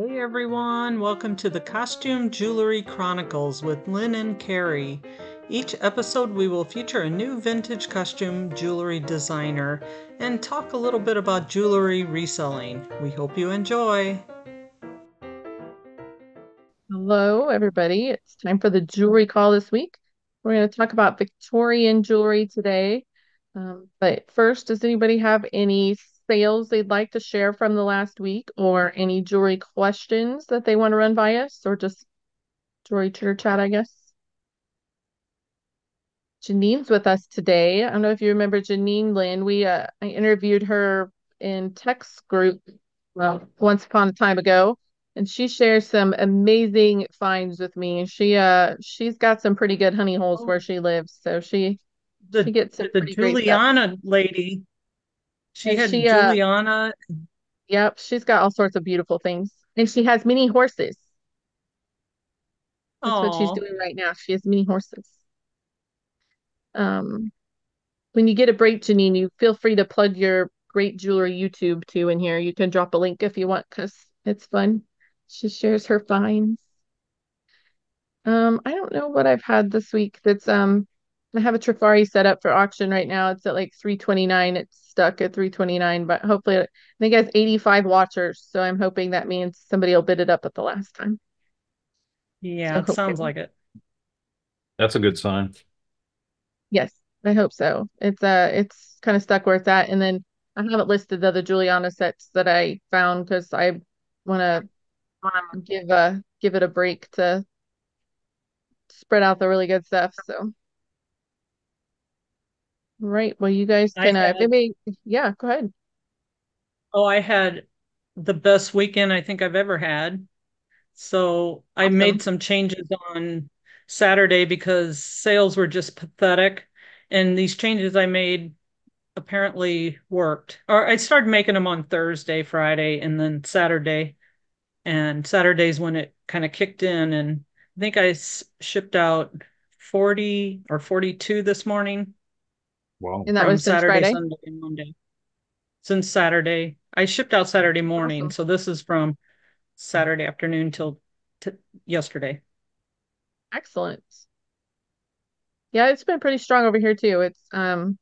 Hey everyone, welcome to the Costume Jewelry Chronicles with Lynn and Carrie. Each episode we will feature a new vintage costume jewelry designer and talk a little bit about jewelry reselling. We hope you enjoy. Hello everybody, it's time for the jewelry call this week. We're going to talk about Victorian jewelry today. But first, does anybody have any sales they'd like to share from the last week or any jewelry questions that they want to run by us or just jewelry chitter chat, I guess? Janine's with us today. I don't know if you remember Janine, Lynn. I interviewed her in text group once upon a time ago, and she shares some amazing finds with me. She's got some pretty good honey holes where she lives, so she gets some the Juliana lady. She had Juliana. Yep, she's got all sorts of beautiful things. And she has mini horses. That's what she's doing right now. She has mini horses. When you get a break, Janine, you feel free to plug your great jewelry YouTube too in here. You can drop a link if you want because it's fun. She shares her finds. I don't know what I've had this week that's I have a Trifari set up for auction right now. It's at like $329. It's stuck at $329, but hopefully, I think it has 85 watchers. So I'm hoping that means somebody will bid it up at the last time. Yeah, so it sounds like it. That's a good sign. Yes, I hope so. It's kind of stuck where it's at, and then I haven't listed the other Juliana sets that I found because I want to give it a break to spread out the really good stuff. So. Right. Well, you guys can maybe, yeah, go ahead. Oh, I had the best weekend I think I've ever had. So awesome. I made some changes on Saturday because sales were just pathetic. And these changes I made apparently worked. Or I started making them on Thursday, Friday, and then Saturday. And Saturday's when it kind of kicked in. And I think I shipped out 40 or 42 this morning. Wow. And that was since Saturday, Friday? Sunday, and Monday. Since Saturday. I shipped out Saturday morning. Awesome. So this is from Saturday afternoon till yesterday. Excellent. Yeah, it's been pretty strong over here too. It's I've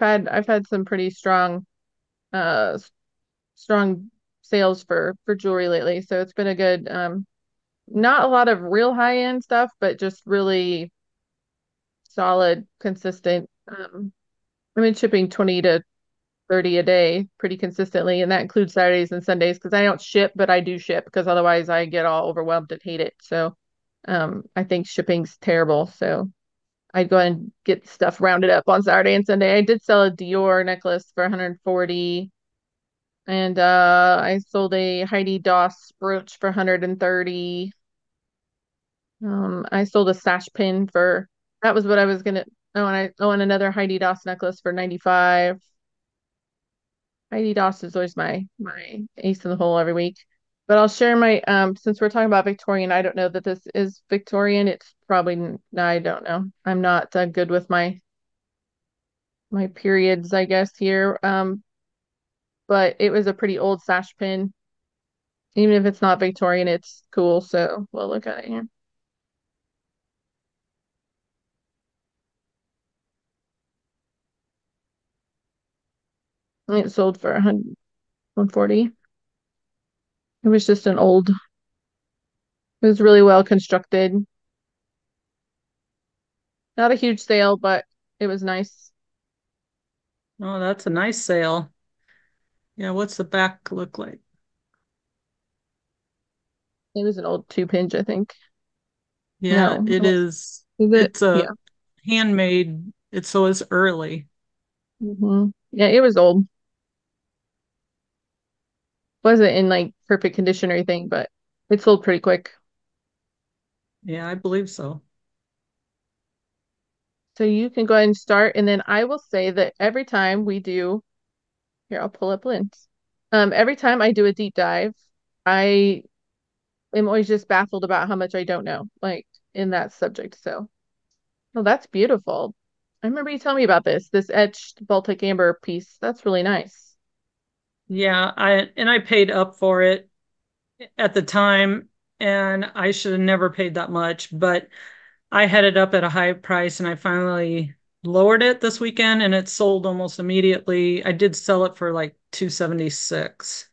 had some pretty strong strong sales for jewelry lately. So it's been a good not a lot of real high end stuff, but just really solid, consistent. I've been shipping 20 to 30 a day pretty consistently, and that includes Saturdays and Sundays because I don't ship, but I do ship because otherwise I get all overwhelmed and hate it. So I think shipping's terrible. So I'd go and get stuff rounded up on Saturday and Sunday. I did sell a Dior necklace for $140, and I sold a Heidi Doss brooch for $130. I sold a sash pin for. That was what I was gonna. Oh, and another Heidi Doss necklace for $95. Heidi Doss is always my ace in the hole every week. But I'll share my since we're talking about Victorian, I don't know that this is Victorian. It's probably I don't know. I'm not good with my periods, I guess here. But it was a pretty old sash pin. Even if it's not Victorian, it's cool. So we'll look at it here. It sold for $140. It was just an old. It was really well constructed. Not a huge sale, but it was nice. Oh, that's a nice sale. Yeah, what's the back look like? It was an old 2-pinch, I think. Yeah, no. It is. It's a handmade. It's early. Mm-hmm. Yeah, it was old. Wasn't in like perfect condition or anything, but it sold pretty quick. Yeah, I believe so. So you can go ahead and start, and then I will say that every time we do, here I'll pull up Lynn's. Every time I do a deep dive, I am always just baffled about how much I don't know, like in that subject. So, well, that's beautiful. I remember you telling me about this etched Baltic amber piece. That's really nice. Yeah, I paid up for it. at the time, and I should have never paid that much, but I had it up at a high price, and I finally lowered it this weekend, and it sold almost immediately. I did sell it for like $276.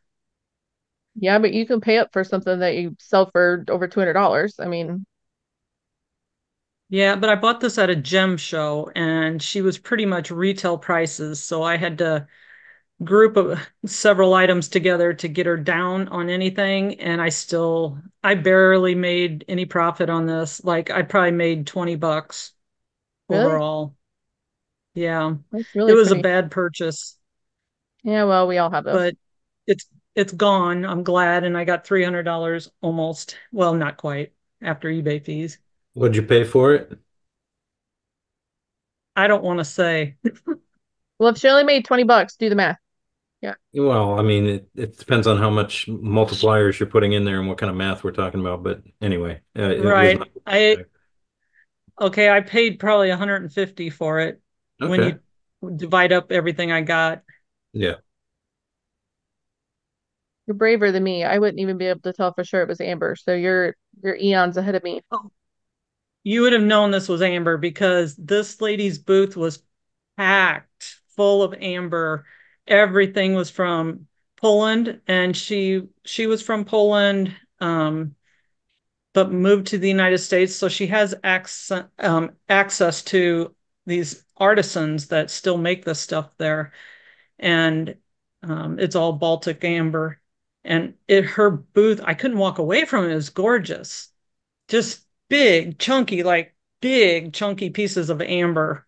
Yeah, but you can pay up for something that you sell for over $200. I mean. Yeah, but I bought this at a gem show, and she was pretty much retail prices. So I had to group several items together to get her down on anything. And I barely made any profit on this. Like, I probably made $20 overall. Really? Yeah, really it was pretty. A bad purchase. Yeah, well, we all have those. But it's gone. I'm glad. And I got $300 almost. Well, not quite, after eBay fees. What'd you pay for it? I don't want to say. Well, if she only made $20, do the math. Yeah. Well, I mean, it depends on how much multipliers you're putting in there and what kind of math we're talking about. But anyway. Right. Okay, I paid probably $150 for it. Okay. When you divide up everything I got. Yeah. You're braver than me. I wouldn't even be able to tell for sure it was amber. So you're eons ahead of me. Oh. You would have known this was amber because this lady's booth was packed full of amber. Everything was from Poland, and she was from Poland, but moved to the United States. So she has access to these artisans that still make this stuff there. And it's all Baltic amber, and her booth, I couldn't walk away from it. It was gorgeous. Just big chunky pieces of amber.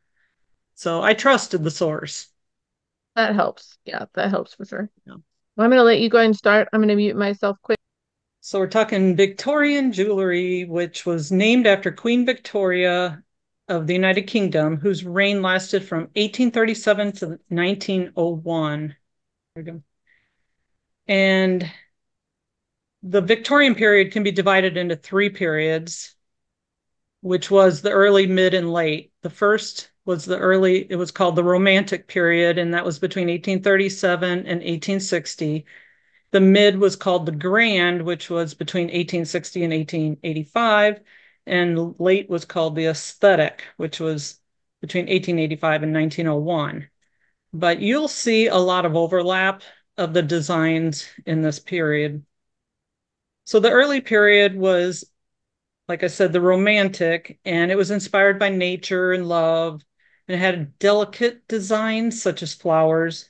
So I trusted the source. That helps. Yeah, that helps for sure. Yeah. Well, I'm going to let you go ahead and start. I'm going to mute myself quick. So we're talking Victorian jewelry, which was named after Queen Victoria of the United Kingdom, whose reign lasted from 1837 to 1901. There we go. And the Victorian period can be divided into three periods, which was the early, mid, and late. The first was it was called the Romantic period, and that was between 1837 and 1860. The mid was called the Grand, which was between 1860 and 1885. And late was called the Aesthetic, which was between 1885 and 1901. But you'll see a lot of overlap of the designs in this period. So the early period was, like I said, the Romantic, and it was inspired by nature and love. And it had delicate designs such as flowers,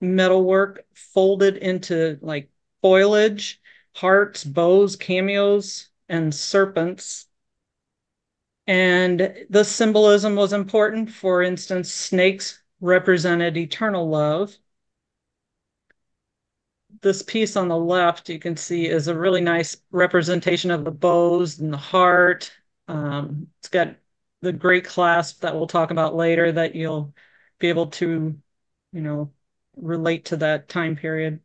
metalwork folded into like foliage, hearts, bows, cameos, and serpents. And the symbolism was important. For instance, snakes represented eternal love. This piece on the left, you can see, is a really nice representation of the bows and the heart. It's got the great clasp that we'll talk about later that you'll be able to, relate to that time period.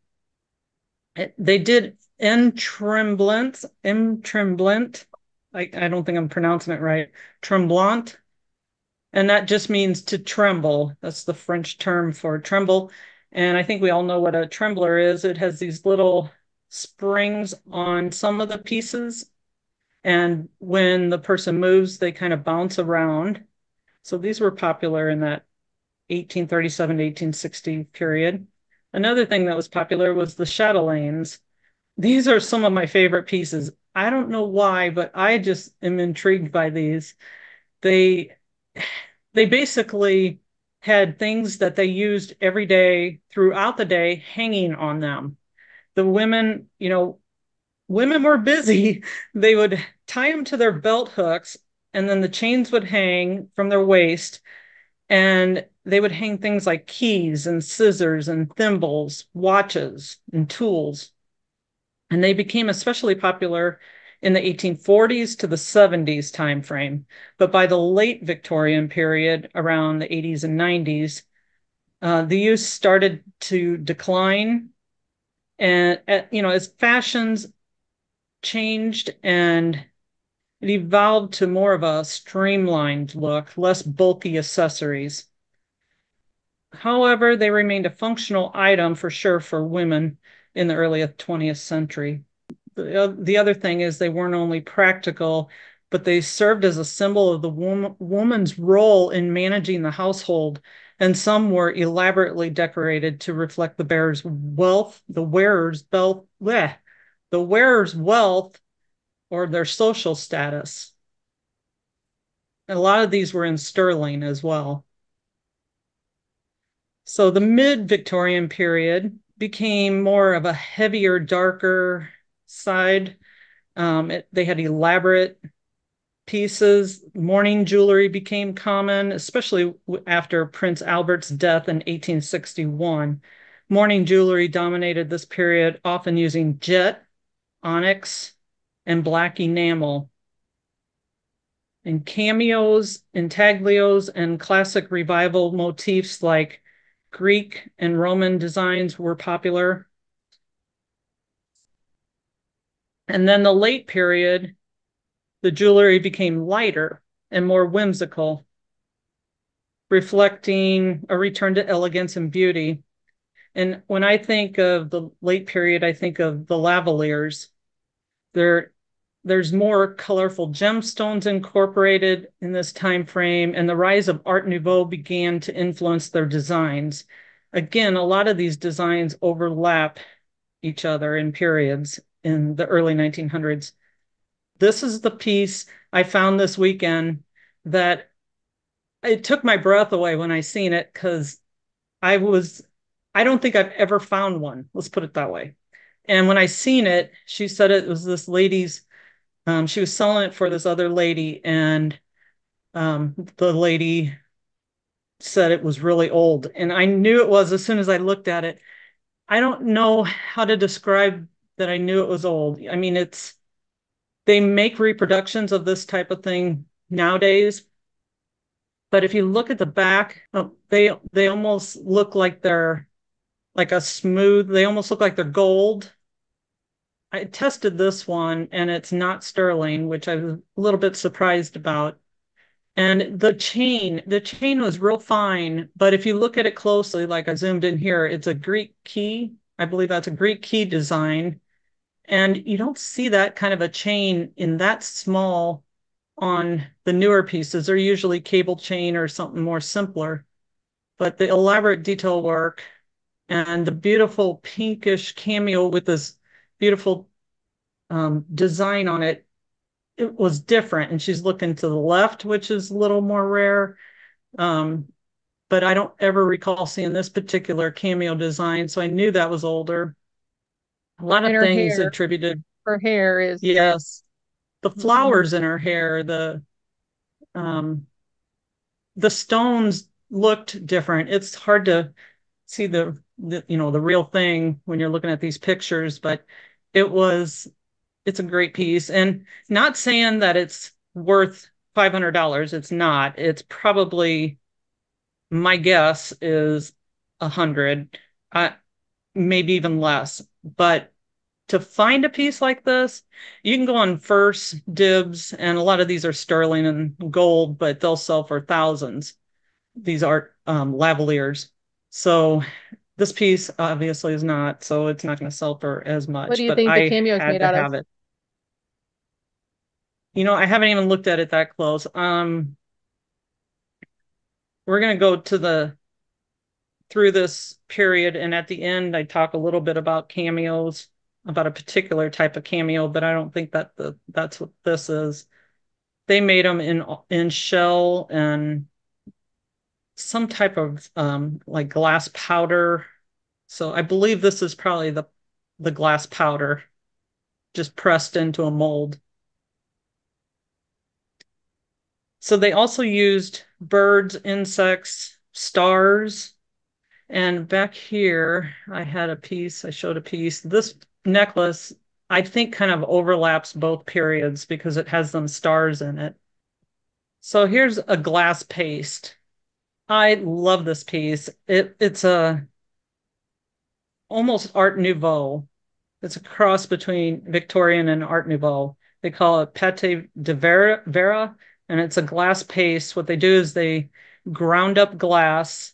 They did entremblant. I don't think I'm pronouncing it right. Tremblant. And that just means to tremble. That's the French term for tremble. And I think we all know what a trembler is. It has these little springs on some of the pieces. And when the person moves, they kind of bounce around. So these were popular in that 1837 to 1860 period. Another thing that was popular was the chatelaines. These are some of my favorite pieces. I don't know why, but I just am intrigued by these. They basically had things that they used every day throughout the day hanging on them. The women, women were busy. They would tie them to their belt hooks, and then the chains would hang from their waist, and they would hang things like keys and scissors and thimbles, watches and tools. And they became especially popular in the 1840s to the 70s time frame. But by the late Victorian period, around the 80s and 90s, the use started to decline. And, as fashions changed, and it evolved to more of a streamlined look, less bulky accessories. However, they remained a functional item for sure for women in the early 20th century. the other thing is they weren't only practical, but they served as a symbol of the woman's role in managing the household. And some were elaborately decorated to reflect the bearer's wealth, the wearer's wealth or their social status. And a lot of these were in sterling as well. So the mid-Victorian period became more of a heavier, darker side. They had elaborate pieces. Mourning jewelry became common, especially after Prince Albert's death in 1861. Mourning jewelry dominated this period, often using jet, onyx, and black enamel. And cameos, intaglios, and classic revival motifs like Greek and Roman designs were popular. And then the late period, the jewelry became lighter and more whimsical, reflecting a return to elegance and beauty. And when I think of the late period, I think of the lavaliers. There's more colorful gemstones incorporated in this time frame, and the rise of Art Nouveau began to influence their designs. Again, a lot of these designs overlap each other in periods in the early 1900s. This is the piece I found this weekend that it took my breath away when I seen it, because I don't think I've ever found one. Let's put it that way. And when I seen it, she said it was this lady's, she was selling it for this other lady, and the lady said it was really old. And I knew it was as soon as I looked at it. I don't know how to describe that I knew it was old. I mean, they make reproductions of this type of thing nowadays, but if you look at the back, they almost look like they're like a smooth, they almost look like they're gold. I tested this one and it's not sterling, which I was a little bit surprised about. And the chain was real fine, but if you look at it closely, like I zoomed in here, it's a Greek key. I believe that's a Greek key design. And you don't see that kind of a chain in that small on the newer pieces. They're usually cable chain or something more simpler. But the elaborate detail work and the beautiful pinkish cameo with this beautiful design on it, it was different. And she's looking to the left, which is a little more rare. But I don't ever recall seeing this particular cameo design. So I knew that was older. A lot of things attributed. Her hair is. Yes. The flowers in her hair, the stones looked different. It's hard to see the real thing when you're looking at these pictures, but it's a great piece. And not saying that it's worth $500. It's not. It's probably, my guess is 100, maybe even less. But to find a piece like this, you can go on First Dibs, and a lot of these are sterling and gold, but they'll sell for thousands. These are lavaliers. So this piece obviously is not, so it's not going to sell for as much. What do you think the cameo is made out of? You know, I haven't even looked at it that close. We're going to go to through this period, and at the end I talk a little bit about cameos, about a particular type of cameo, but I don't think that that's what this is. They made them in shell and some type of like glass powder, so I believe this is probably the glass powder just pressed into a mold. So they also used birds, insects, stars. And back here, I showed a piece. This necklace, I think, kind of overlaps both periods because it has them stars in it. So here's a glass paste. I love this piece. It's a almost Art Nouveau. It's a cross between Victorian and Art Nouveau. They call it pate de vera, and it's a glass paste. What they do is they ground up glass,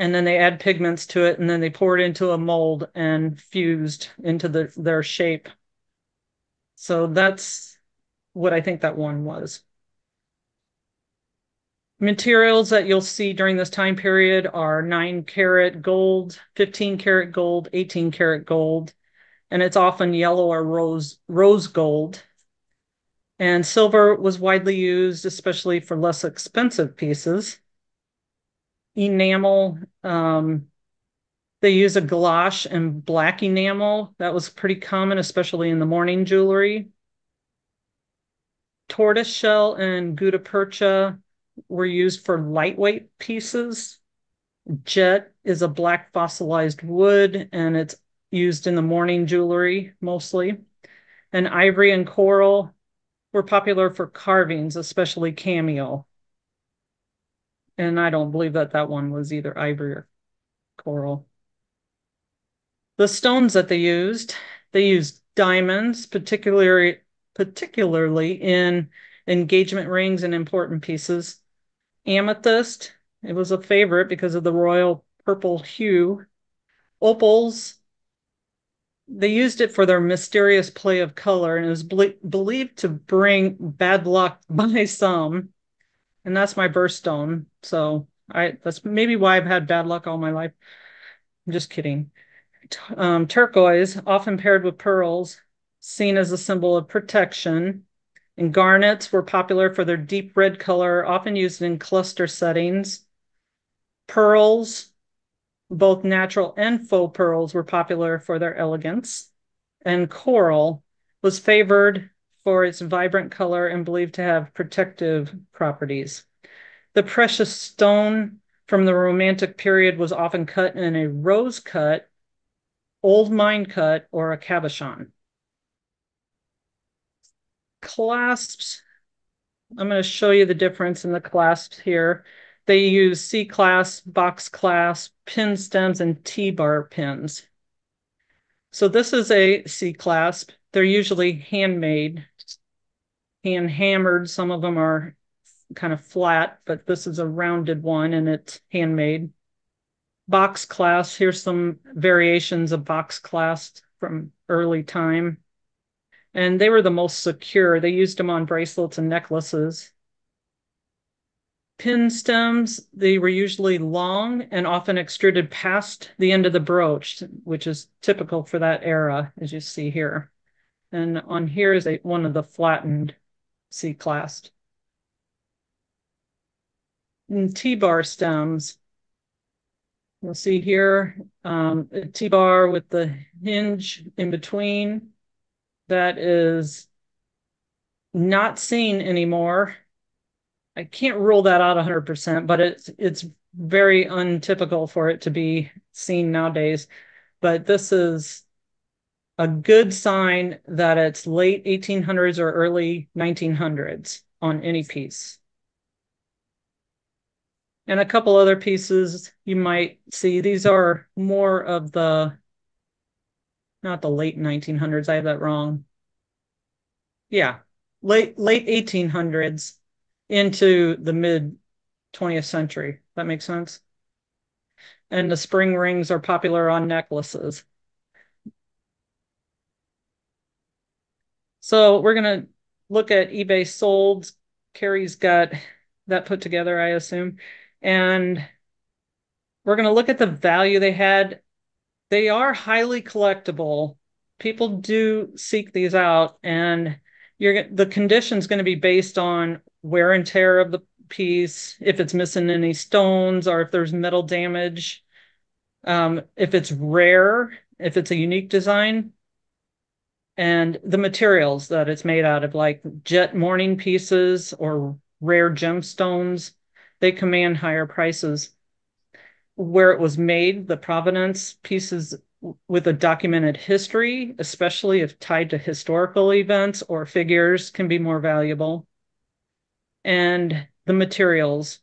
and then they add pigments to it, and then they pour it into a mold and fused into their shape. So that's what I think that one was. Materials that you'll see during this time period are 9-karat gold, 15-karat gold, 18-karat gold, and it's often yellow or rose gold. And silver was widely used, especially for less expensive pieces. Enamel, they use a gouache and black enamel. That was pretty common, especially in the mourning jewelry. Tortoise shell and gutta percha were used for lightweight pieces. Jet is a black fossilized wood, and it's used in the mourning jewelry mostly. And ivory and coral were popular for carvings, especially cameo. And I don't believe that that one was either ivory or coral. The stones that they used diamonds, particularly in engagement rings and important pieces. Amethyst, it was a favorite because of the royal purple hue. Opals, they used it for their mysterious play of color, and it was believed to bring bad luck by some. And that's my birthstone. So that's maybe why I've had bad luck all my life. I'm just kidding. Turquoise, often paired with pearls, seen as a symbol of protection. And garnets were popular for their deep red color, often used in cluster settings. Pearls, both natural and faux pearls, were popular for their elegance, and coral was favored for its vibrant color and believed to have protective properties. The precious stone from the Romantic period was often cut in a rose cut, old mine cut, or a cabochon. Clasps, I'm going to show you the difference in the clasps here. They use C-clasp, box clasp, pin stems, and T-bar pins. So this is a C-clasp. They're usually handmade, hand-hammered. Some of them are kind of flat, but this is a rounded one, and it's handmade. Box clasp, here's some variations of box clasps from early time. And they were the most secure. They used them on bracelets and necklaces. Pin stems, they were usually long and often extruded past the end of the brooch, which is typical for that era, as you see here. And on here is one of the flattened C-clasps. T-bar stems, you'll see here, a T-bar with the hinge in between that is not seen anymore. I can't rule that out 100%, but it's very untypical for it to be seen nowadays. But this is a good sign that it's late 1800s or early 1900s on any piece. And a couple other pieces you might see. These are more of the, not the late 1900s, I have that wrong. Yeah, late 1800s. Into the mid 20th century. That makes sense. And the spring rings are popular on necklaces. So we're going to look at eBay sold. Carrie's got that put together, I assume. And we're going to look at the value they had. They are highly collectible. People do seek these out, and the condition's going to be based on wear and tear of the piece, if it's missing any stones or if there's metal damage, if it's rare, if it's a unique design, and the materials that it's made out of, like jet mourning pieces or rare gemstones, they command higher prices. Where it was made, the provenance, pieces with a documented history, especially if tied to historical events or figures, can be more valuable. And the materials,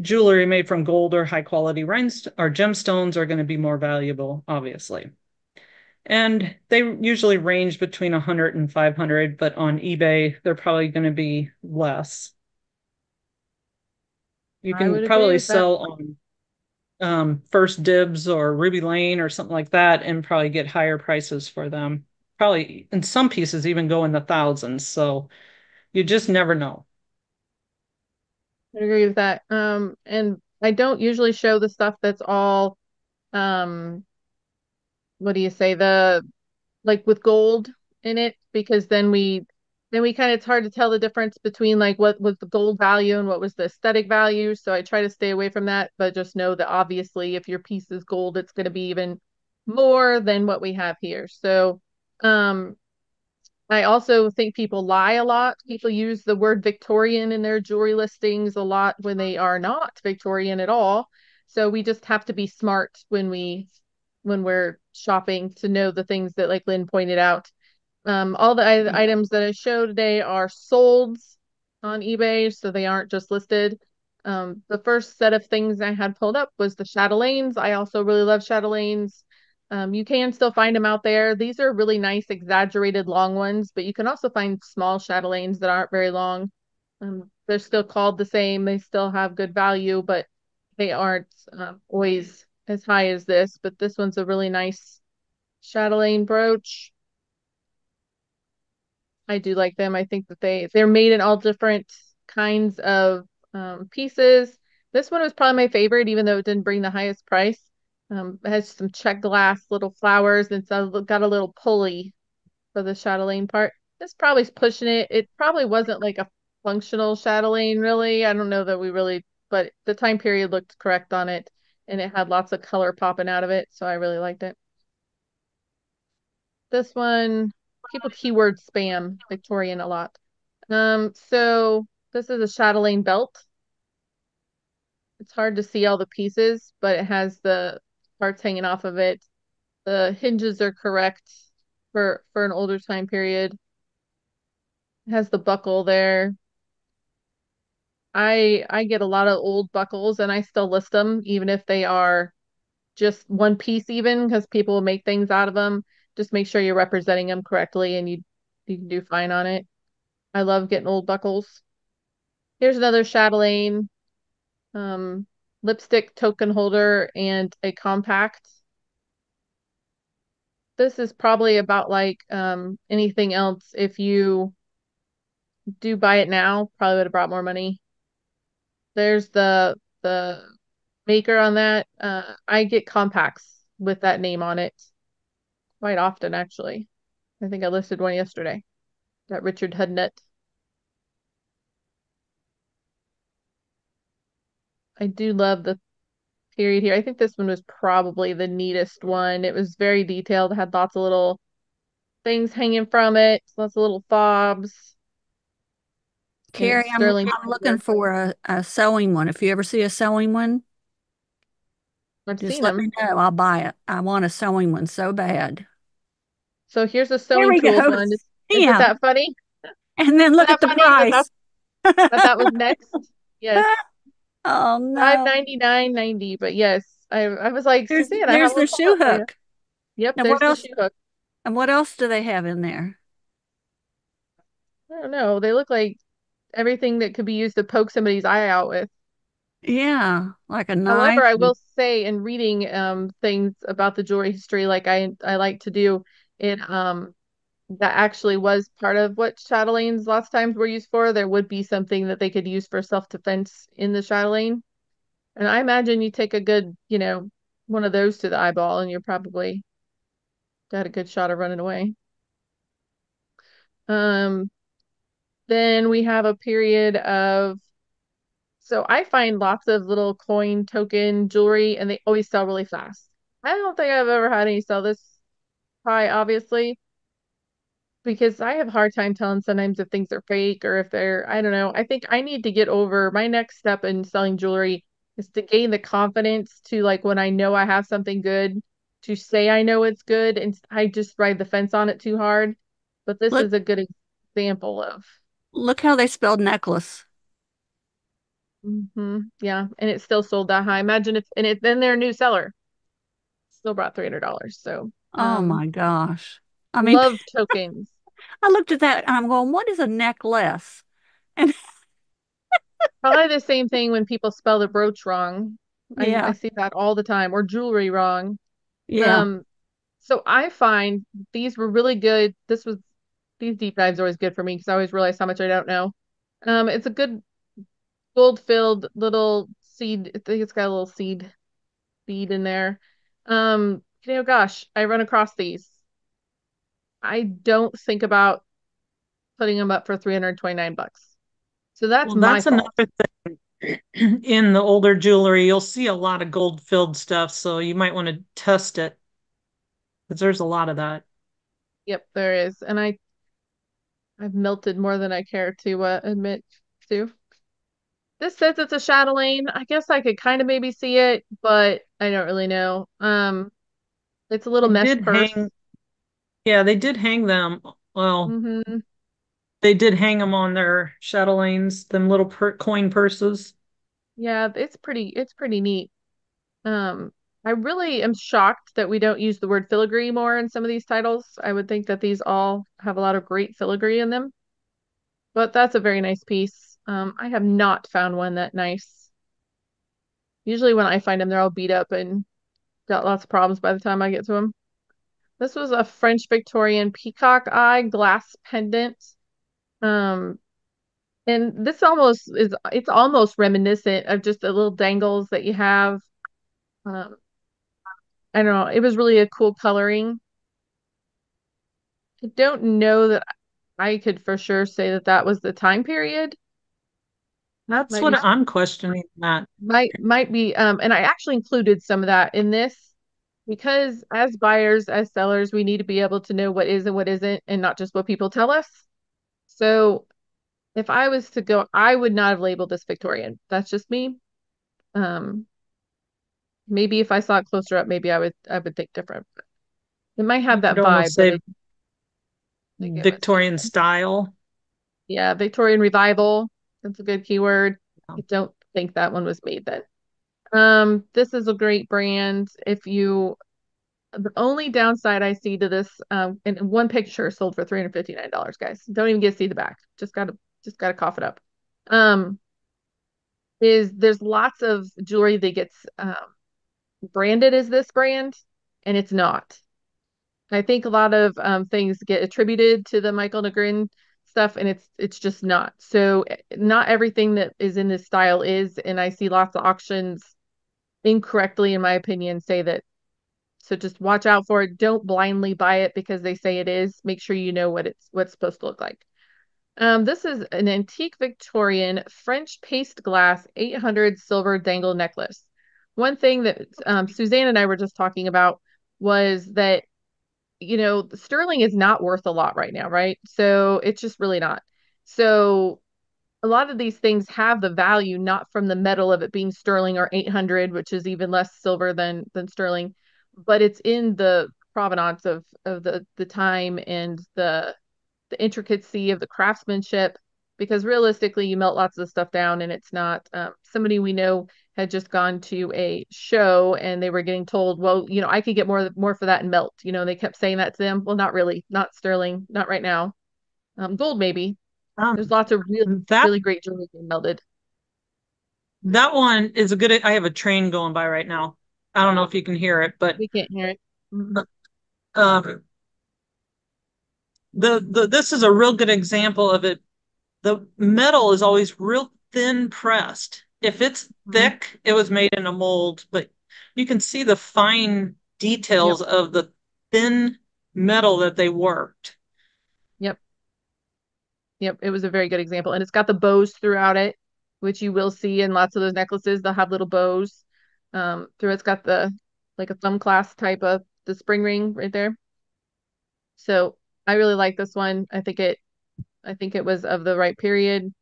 jewelry made from gold or high quality rhinestones or gemstones are going to be more valuable, obviously. And they usually range between 100 and 500, but on eBay, they're probably going to be less. You can probably sell on First Dibs or Ruby Lane or something like that and probably get higher prices for them probably in some pieces even go in the thousands. So you just never know. I agree with that. And I don't usually show the stuff that's all, what do you say, like with gold in it, because then we kind of, it's hard to tell the difference between like what was the gold value and what was the aesthetic value. So I try to stay away from that, but just know that obviously if your piece is gold, it's going to be even more than what we have here. So I also think people lie a lot. People use the word Victorian in their jewelry listings a lot when they are not Victorian at all. So we just have to be smart when we're shopping to know the things that, like Lynn pointed out. All the items that I show today are solds on eBay, so they aren't just listed. The first set of things I had pulled up was the chatelaines. I also really love chatelaines. You can still find them out there. These are really nice, exaggerated long ones, but you can also find small chatelaines that aren't very long. They're still called the same. They still have good value, but they aren't always as high as this. But this one's a really nice chatelaine brooch. I do like them. I think that they're made in all different kinds of pieces. This one was probably my favorite, even though it didn't bring the highest price. It has some check glass little flowers, and so got a little pulley for the chatelaine part. This probably's pushing it. It probably wasn't like a functional chatelaine, really. I don't know that we really, but the time period looked correct on it, and it had lots of color popping out of it, so I really liked it. This one, people keyword spam Victorian a lot. So this is a chatelaine belt. It's hard to see all the pieces, but it has the parts hanging off of it. The hinges are correct for an older time period. It has the buckle there. I get a lot of old buckles, and I still list them, even if they are just one piece, even, because people make things out of them. Just make sure you're representing them correctly, and you can do fine on it. I love getting old buckles. Here's another chatelaine, lipstick token holder, and a compact. This is probably about like anything else. If you do buy it now, probably would have brought more money. There's the maker on that. I get compacts with that name on it quite often, actually. I think I listed one yesterday. That Richard Hudnut. I do love the period here. I think this one was probably the neatest one. It was very detailed. It had lots of little things hanging from it. Lots of little fobs. Carrie, I'm looking for a sewing one. If you ever see a sewing one, just let me know. I'll buy it. I want a sewing one so bad. So here's a sewing tool fund. Isn't that funny? And then look at the price. That was next. Yes. Oh no. $599.90. But yes, I was like, Suzanne, there's the shoe hook. Yep. There's the shoe hook. And what else do they have in there? I don't know. They look like everything that could be used to poke somebody's eye out with. Yeah, like a knife. However, I will say, in reading things about the jewelry history, like I like to do. That actually was part of what chatelaines lots of times were used for. There would be something that they could use for self-defense in the chatelaine. And I imagine you take a good, one of those to the eyeball, and you're probably got a good shot of running away. Then we have a period of, so I find lots of little coin token jewelry, and they always sell really fast. I don't think I've ever had any sell this high, obviously, because I have a hard time telling sometimes if things are fake or if they're, I don't know. I think I need to get over, my next step in selling jewelry is to gain the confidence to, like, when I know I have something good, to say I know it's good, and I just ride the fence on it too hard. But this is a good example of. Look how they spelled necklace. Yeah, and it still sold that high. Imagine if, and then their new seller still brought $300. So. Oh my gosh. I mean, love tokens. I looked at that and I'm going, what is a necklace? And probably the same thing when people spell the brooch wrong. Yeah. I see that all the time, or jewelry wrong. Yeah. So I find these were really good. These deep dives are always good for me because I always realize how much I don't know. It's a good gold-filled little seed. I think it's got a little seed in there. You know, gosh, I run across these. I don't think about putting them up for $329. So that's another thing. In the older jewelry, you'll see a lot of gold-filled stuff, so you might want to test it because there's a lot of that. Yep, there is, and I've melted more than I care to admit to. This says it's a chatelaine. I guess I could kind of maybe see it, but I don't really know. It's a little mesh purse. Yeah, they did hang them. Well, they did hang them on their chatelaines, them little coin purses. Yeah, it's pretty neat. I really am shocked that we don't use the word filigree more in some of these titles. I would think that these all have a lot of great filigree in them. But that's a very nice piece. I have not found one that nice. Usually when I find them, they're all beat up and got lots of problems by the time I get to them. This was a French Victorian peacock eye glass pendant. And this it's almost reminiscent of just the little dangles that you have. I don't know. It was really a cool coloring. I don't know that I could for sure say that that was the time period. That's might what be, I'm questioning that. Might be. And I actually included some of that in this because as buyers, as sellers, we need to be able to know what is and what isn't and not just what people tell us. So if I was to go, I would not have labeled this Victorian. That's just me. Maybe if I saw it closer up, maybe I would think different. It might have that vibe. Say Victorian style. Yeah, Victorian revival. That's a good keyword. Yeah. I don't think that one was made then. This is a great brand. The only downside I see to this, and one picture sold for $359, guys. Don't even get to see the back. Just gotta cough it up. Is there's lots of jewelry that gets branded as this brand, and it's not. I think a lot of things get attributed to the Michael Negrin stuff, and it's just not. So not everything that is in this style is, and I see lots of auctions incorrectly, in my opinion, say that. So just watch out for it. Don't blindly buy it because they say it is. Make sure you know what it's supposed to look like. This is an antique Victorian French paste glass 800 silver dangle necklace. One thing that Suzanne and I were just talking about was that, you know, sterling is not worth a lot right now, right? So it's just really not. So a lot of these things have the value not from the metal of it being sterling or 800, which is even less silver than sterling, but it's in the provenance of the time and the intricacy of the craftsmanship, because realistically you melt lots of the stuff down and it's not. Somebody we know had just gone to a show and they were getting told, well, you know, I could get more for that and melt, you know, and they kept saying that to them. Well, not really, not sterling, not right now. Gold maybe. There's lots of really great jewelry being melted. That one is a good, I have a train going by right now. I don't know if you can hear it, but we can't hear it. This is a real good example of it. The metal is always real thin pressed. If it's thick, it was made in a mold, but you can see the fine details of the thin metal that they worked. Yep. It was a very good example. And it's got the bows throughout it, which you will see in lots of those necklaces. They'll have little bows. Through it's got like a thumb clasp type of the spring ring right there. So I really like this one. I think it was of the right period.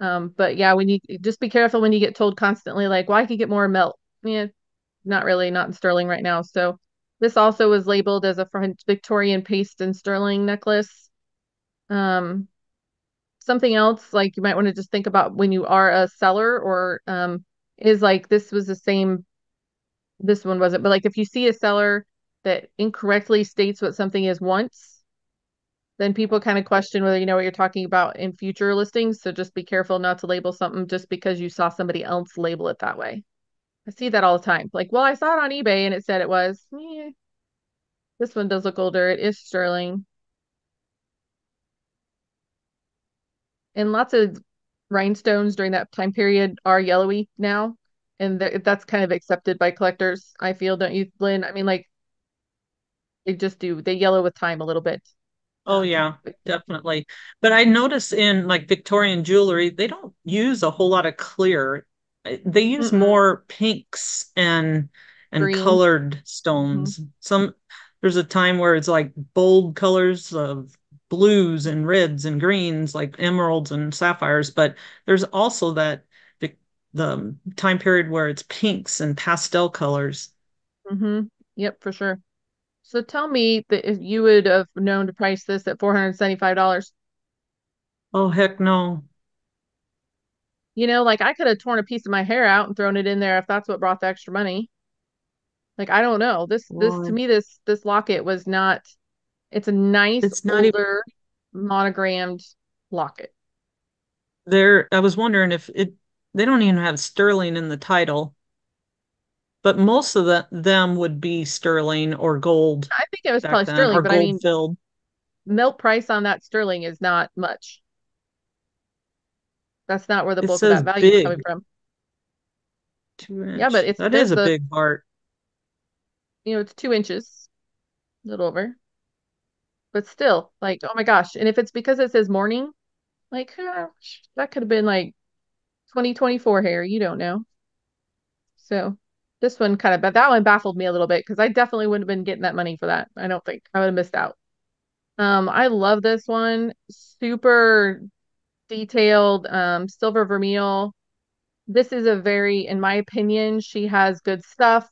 But yeah, when you just be careful when you get told constantly, like, well, I could get more melt. Yeah, not really, not in sterling right now. So this also was labeled as a French Victorian paste and sterling necklace. Something else, like you might want to just think about when you are a seller or is like, this was the same, this one wasn't, but like if you see a seller that incorrectly states what something is once, then people kind of question whether you know what you're talking about in future listings. So just be careful not to label something just because you saw somebody else label it that way. I see that all the time. Like, well, I saw it on eBay and it said it was. This one does look older. It is sterling. And lots of rhinestones during that time period are yellowy now. And that's kind of accepted by collectors, I feel, don't you, Lynn? I mean, like, they just do. They yellow with time a little bit. Oh, yeah, definitely. But I notice in, like, Victorian jewelry, they don't use a whole lot of clear. They use more pinks and green, colored stones. There's a time where it's like bold colors of blues and reds and greens, like emeralds and sapphires, but there's also that the time period where it's pinks and pastel colors. Yep, for sure. So tell me that if you would have known to price this at $475. Oh, heck no. You know, like, I could have torn a piece of my hair out and thrown it in there if that's what brought the extra money. Like, I don't know. This to me, this locket was not. It's a nice, it's not older, even monogrammed locket. There, I was wondering if they don't even have sterling in the title, but most of them would be sterling or gold. I think it was probably then, sterling, but I mean, filled. Melt price on that sterling is not much. That's not where the bulk of that value is coming from. 2 inches. Yeah, but that is a big part. You know, it's 2 inches, a little over. But still, like, oh my gosh. And if it's because it says morning, like, that could have been like 2024 hair. You don't know. So this one but that one baffled me a little bit because I definitely wouldn't have been getting that money for that. I don't think I would have missed out. I love this one. Super detailed, silver vermeil. This is in my opinion, she has good stuff.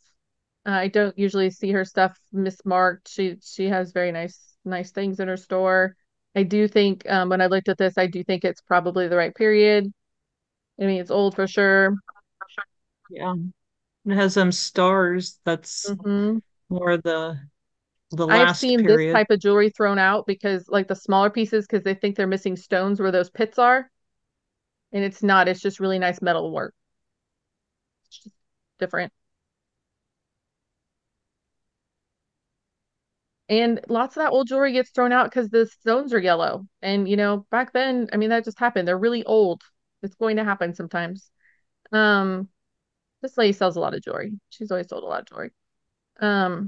I don't usually see her stuff mismarked. She has very nice things in her store. I do think when I looked at this, I do think it's probably the right period. I mean, it's old for sure. Yeah, it has some stars. That's more the last. I've seen period. This type of jewelry thrown out because, like, the smaller pieces, because they think they're missing stones where those pits are, and it's not. It's just really nice metal work. It's just different. And lots of that old jewelry gets thrown out because the stones are yellow. And, you know, back then, I mean, that just happened. They're really old. It's going to happen sometimes. This lady sells a lot of jewelry. She's always sold a lot of jewelry. I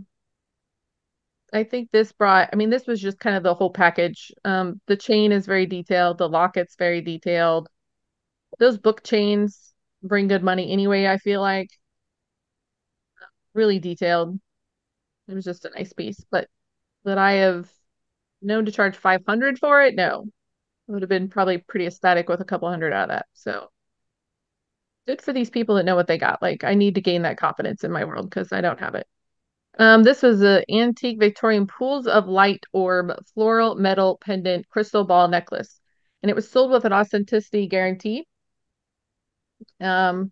think this was just kind of the whole package. The chain is very detailed. The locket's very detailed. Those book chains bring good money anyway, I feel like. Really detailed. It was just a nice piece, but that I have known to charge $500 for it? No. It would have been probably pretty ecstatic with a couple hundred out of that. So good for these people that know what they got. Like, I need to gain that confidence in my world because I don't have it. This was an antique Victorian pools of light orb floral metal pendant crystal ball necklace. And it was sold with an authenticity guarantee. I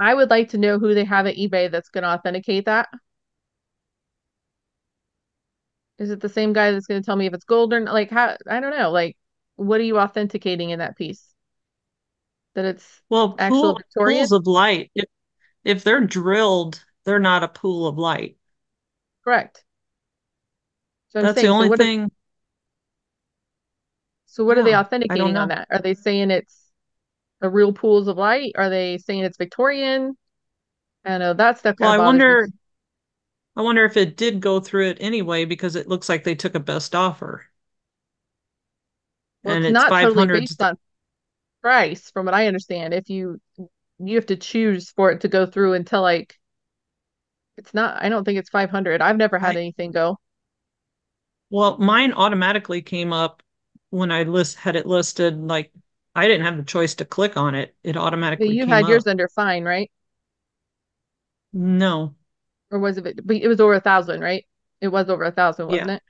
would like to know who they have at eBay that's going to authenticate that. Is it the same guy that's going to tell me if it's gold or not? Like, how? I don't know. Like, what are you authenticating in that piece? That it's actual Victorian? Pools of light. If they're drilled, they're not a pool of light. Correct. So that's the only thing. So what are they authenticating on that? Are they saying it's a real pools of light? Are they saying it's Victorian? I know that stuff. Well, I wonder if it did go through it anyway, because it looks like they took a best offer. Well, and it's not totally based on price, from what I understand. If you have to choose for it to go through until, like, it's not. I don't think it's 500. I've never had anything go. Well, mine automatically came up when I had it listed. Like, I didn't have the choice to click on it. It automatically. But you had yours under fine, right? No. Or was it? But it was over 1,000, right? It was over 1,000, wasn't it?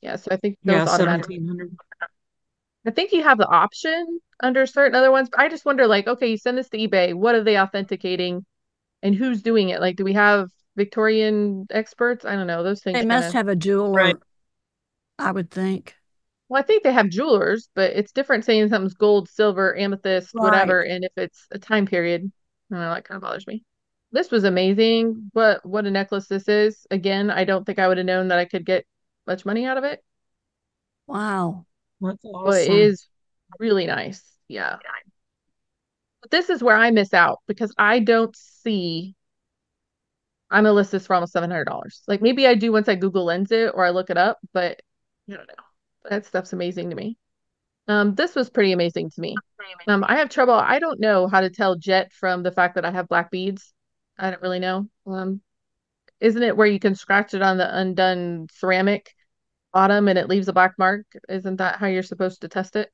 Yeah. So I think those automatic. 1,700. I think you have the option under certain other ones. But I just wonder, like, okay, you send this to eBay. What are they authenticating, and who's doing it? Like, do we have Victorian experts? I don't know those things. They must have a jeweler, right? I would think. Well, I think they have jewelers, but it's different saying something's gold, silver, amethyst, whatever, and if it's a time period, I don't know, that kind of bothers me. this was amazing. But what a necklace this is. Again, I don't think I would have known that I could get much money out of it. Wow. That's awesome. But it is really nice. Yeah. But this is where I miss out because I don't see Melissa's for almost $700. Like maybe I do once I Google Lens it or I look it up, but I don't know. That stuff's amazing to me. This was pretty amazing to me. I have trouble. I don't know how to tell jet from the fact that I have black beads. I don't really know. Isn't it where you can scratch it on the undone ceramic bottom and it leaves a black mark? Isn't that how you're supposed to test it?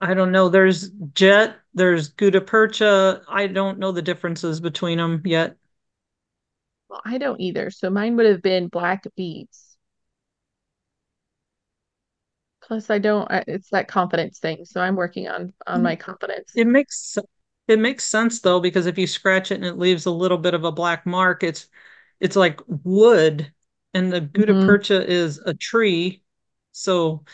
I don't know. There's jet, there's gutta percha. I don't know the differences between them yet. Well, I don't either. So mine would have been black beads. Plus, it's that confidence thing. So I'm working on my confidence. It makes sense though, because if you scratch it and it leaves a little bit of a black mark, it's like wood, and the gutta percha is a tree. So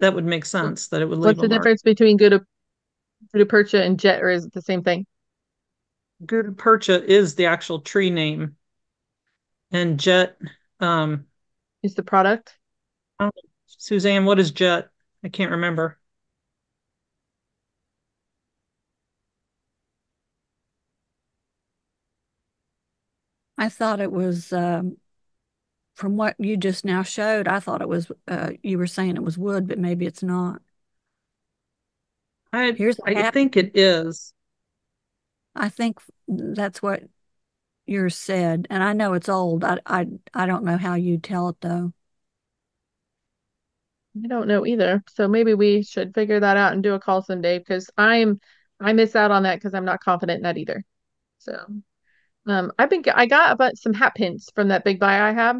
that would make sense that it would leave What's a the mark. Difference between gutta percha and jet, or is it the same thing? Gutta percha is the actual tree name. And jet is the product. Suzanne, what is jet? I can't remember. I thought it was, from what you just now showed, I thought it was, you were saying it was wood, but maybe it's not. I think it is. I think that's what yours said. And I know it's old. I don't know how you tell it, though. I don't know either. So maybe we should figure that out and do a call someday, because I miss out on that because I'm not confident in that either. So I got about some hat pins from that big buy I have.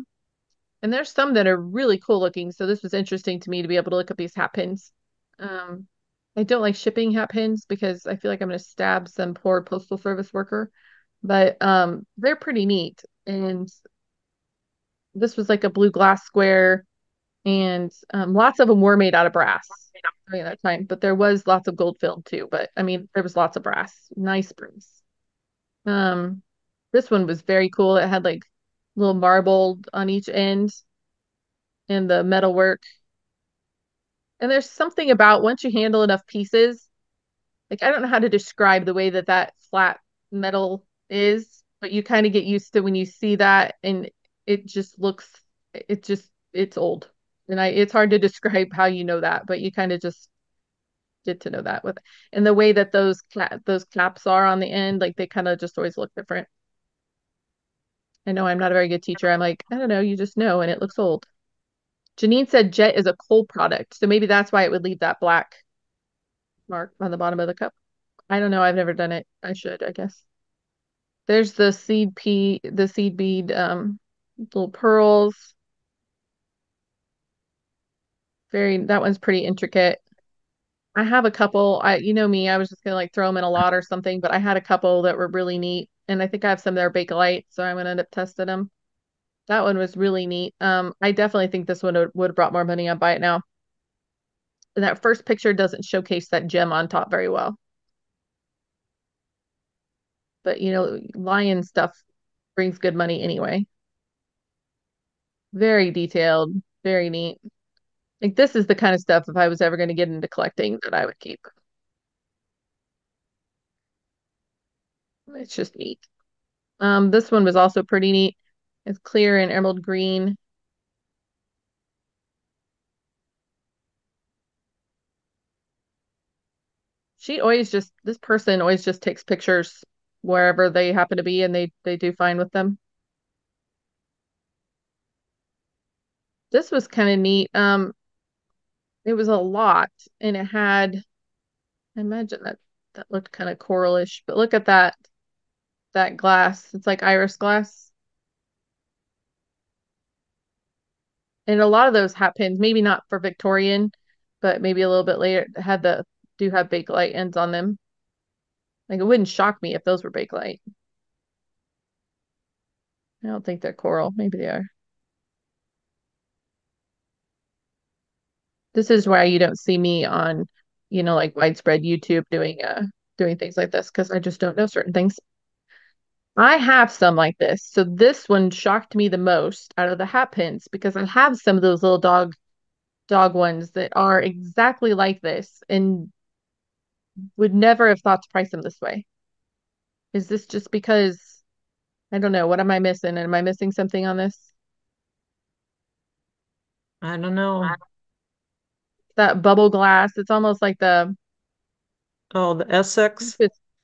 And there's some that are really cool looking. So this was interesting to me to be able to look up these hat pins. I don't like shipping hat pins because I feel like I'm going to stab some poor postal service worker. But they're pretty neat. And this was like a blue glass square. And lots of them were made out of brass during that time, but there was lots of gold film too. But I mean, there was lots of brass, nice brass. This one was very cool. It had like little marbled on each end and the metal work. And there's something about once you handle enough pieces, like I don't know how to describe the way that flat metal is, but you kind of get used to when you see that, and it just looks, it's old. And it's hard to describe how you know that, but you kind of just get to know that with, and the way that those claps are on the end, like they kind of just always look different. I know I'm not a very good teacher. I'm like, I don't know, you just know, and it looks old. Janine said jet is a coal product, so maybe that's why it would leave that black mark on the bottom of the cup. I don't know. I've never done it. I should, I guess. There's the seed bead, little pearls. That one's pretty intricate. I have a couple. You know me, I was just going to like throw them in a lot or something, but I had a couple that were really neat. And I think I have some that are Bakelite, so I'm going to end up testing them. That one was really neat. I definitely think this one would have brought more money. I'd buy it now. And that first picture doesn't showcase that gem on top very well. But, lion stuff brings good money anyway. Very detailed, very neat. Like, this is the kind of stuff, if I was ever going to get into collecting, that I would keep. It's just neat. This one was also pretty neat. It's clear and emerald green. This person always just takes pictures wherever they happen to be, and they do fine with them. This was kind of neat. It was a lot, and it had, I imagine that looked kind of coralish, but look at that glass. It's like iris glass. And a lot of those hat pins, maybe not for Victorian, but maybe a little bit later, do have Bakelite ends on them. Like, it wouldn't shock me if those were Bakelite. I don't think they're coral. Maybe they are. This is why you don't see me on, like widespread YouTube doing things like this, because I just don't know certain things. I have some like this. So this one shocked me the most out of the hat pins, because I have some of those little dog ones that are exactly like this and would never have thought to price them this way. Is this just because, I don't know, what am I missing? Am I missing something on this? I don't know. That bubble glass, it's almost like the... Oh, the Essex?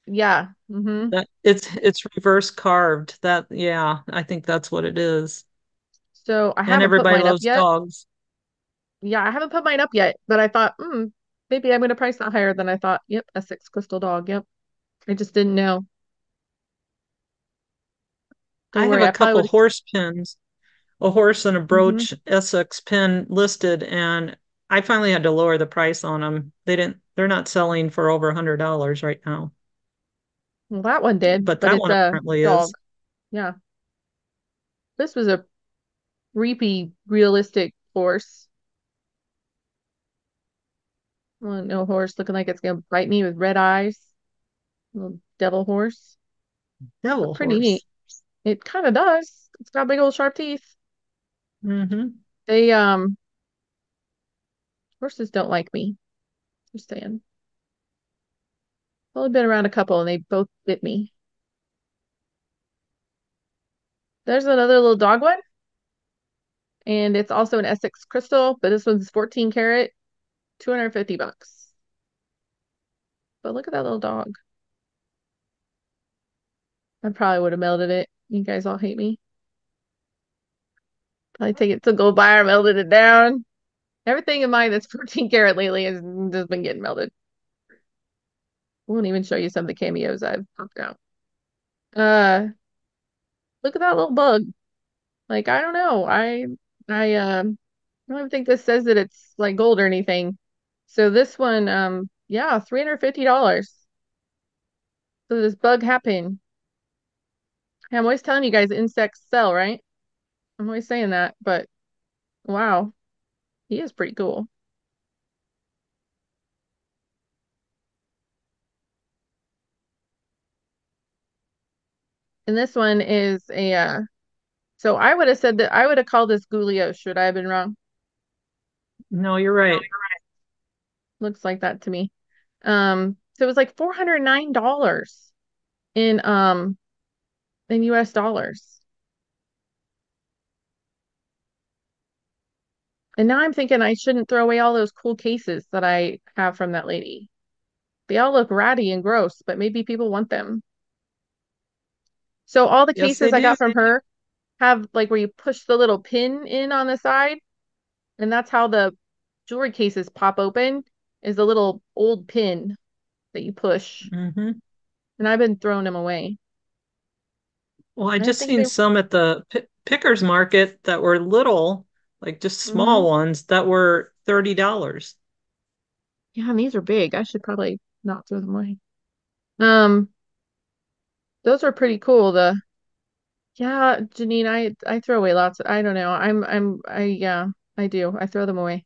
Yeah. Mm-hmm. It's reverse carved. That, yeah, I think that's what it is. So I haven't and everybody put mine loves up yet. Dogs. Yeah, I haven't put mine up yet, but I thought, maybe I'm going to price that higher than I thought. Yep, Essex crystal dog. Yep. I just didn't know. Don't I worry, have a couple horse pins, a horse and a brooch mm-hmm. Essex pin listed, and I finally had to lower the price on them. They're not selling for over $100 right now. Well, that one did, but that one apparently is. Yeah. This was a creepy, realistic horse. Oh, no horse looking like it's going to bite me with red eyes. Little devil horse. Devil pretty horse. Pretty neat. It kind of does. It's got big old sharp teeth. Mm-hmm. They, horses don't like me. Just saying. I've only been around a couple and they both bit me. There's another little dog one. And it's also an Essex crystal, but this one's 14 karat, $250. But look at that little dog. I probably would have melted it. You guys all hate me. Probably take it to gold buyer, melted it down. Everything in mine that's 14 karat lately has just been getting melted. Won't even show you some of the cameos I've popped out. Look at that little bug. Like, I don't know. I don't even think this says that it's like gold or anything. So this one, yeah, $350. So this bug happened. Yeah, I'm always telling you guys insects sell, right? I'm always saying that, but wow, he is pretty cool. And this one is a, so I would have said that I would have called this Gulio. Should I have been wrong? No, you're right. Looks like that to me. So it was like $409 in US dollars. And now I'm thinking I shouldn't throw away all those cool cases that I have from that lady. They all look ratty and gross, but maybe people want them. So all the cases I got from her have like where you push the little pin in on the side. And that's how the jewelry cases pop open, is the little old pin that you push. Mm-hmm. And I've been throwing them away. Well, I just seen some at the Pickers Market that were little, like just small ones that were $30. Yeah, and these are big. I should probably not throw them away. Those are pretty cool. Yeah, Janine, I throw away lots. I don't know. I do. I throw them away.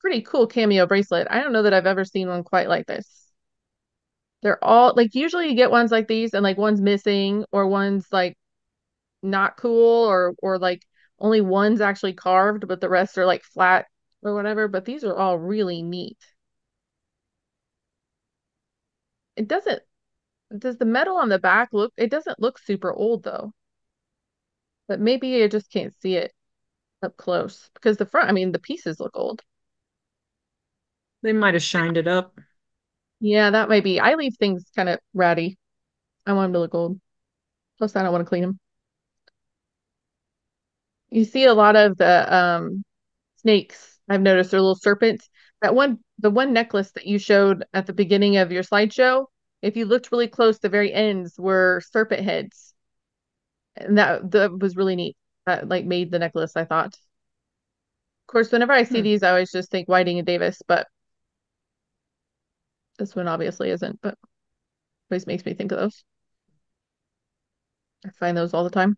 Pretty cool cameo bracelet. I don't know that I've ever seen one quite like this. They're all like, usually you get ones like these and like one's missing or one's like not cool or like only one's actually carved, but the rest are like flat or whatever. But these are all really neat. Does the metal on the back look, it doesn't look super old though, but maybe I just can't see it up close because the front, I mean, the pieces look old. They might've shined it up. Yeah, that might be. I leave things kind of ratty. I want them to look old. Plus, I don't want to clean them. You see a lot of the snakes, I've noticed, are little serpents. The one necklace that you showed at the beginning of your slideshow, if you looked really close, the very ends were serpent heads. And that was really neat. That like made the necklace, I thought. Of course, whenever I see these, I always just think Whiting and Davis, but this one obviously isn't, but always makes me think of those. I find those all the time.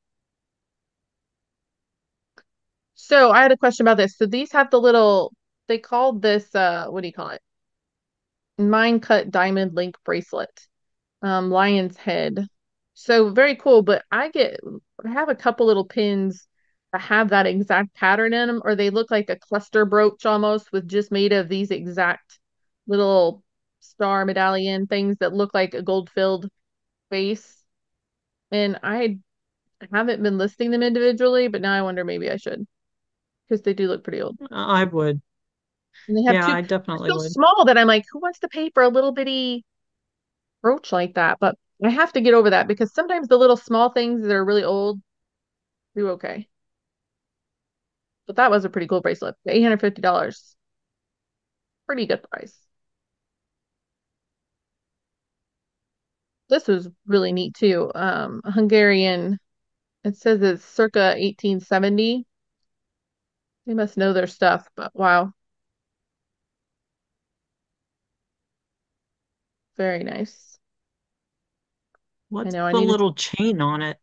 So I had a question about this. So these have the little, they called this, what do you call it? Mine cut diamond link bracelet. lion's head. So very cool. But I have a couple little pins that have that exact pattern in them, or they look like a cluster brooch almost, with just made of these exact little star medallion things that look like a gold filled face. And I haven't been listing them individually, but now I wonder maybe I should, because they do look pretty old. I would. And they have I definitely would. So small that I'm like, who wants to pay for a little bitty brooch like that? But I have to get over that, because sometimes the little small things that are really old do okay. But that was a pretty cool bracelet. $850. Pretty good price. This was really neat too. A Hungarian, it says it's circa 1870. They must know their stuff, but wow. Very nice. What's the little chain on it?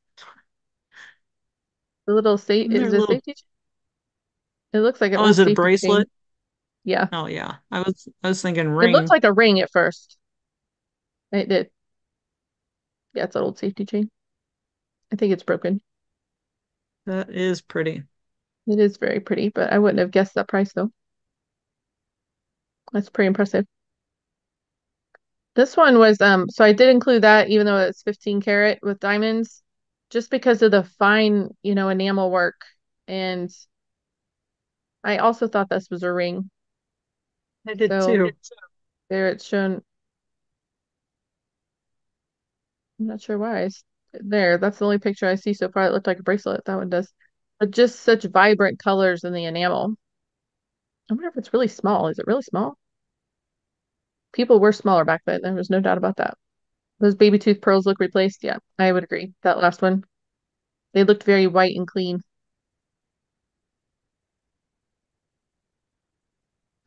The little safety, is it a safety chain? It looks like it. Oh, is it a bracelet? Chain. Yeah. Oh yeah. I was thinking ring. It looked like a ring at first. It did. Yeah, it's an old safety chain. I think it's broken. That is pretty. It is very pretty, but I wouldn't have guessed that price though. That's pretty impressive. This one was, so I did include that, even though it's 15 karat with diamonds, just because of the fine, enamel work. And I also thought this was a ring. I did too. There it's shown. I'm not sure why. There, that's the only picture I see so far that looked like a bracelet. That one does. But just such vibrant colors in the enamel. I wonder if it's really small. Is it really small? People were smaller back then. There was no doubt about that. Those baby tooth pearls look replaced. Yeah, I would agree. That last one. They looked very white and clean.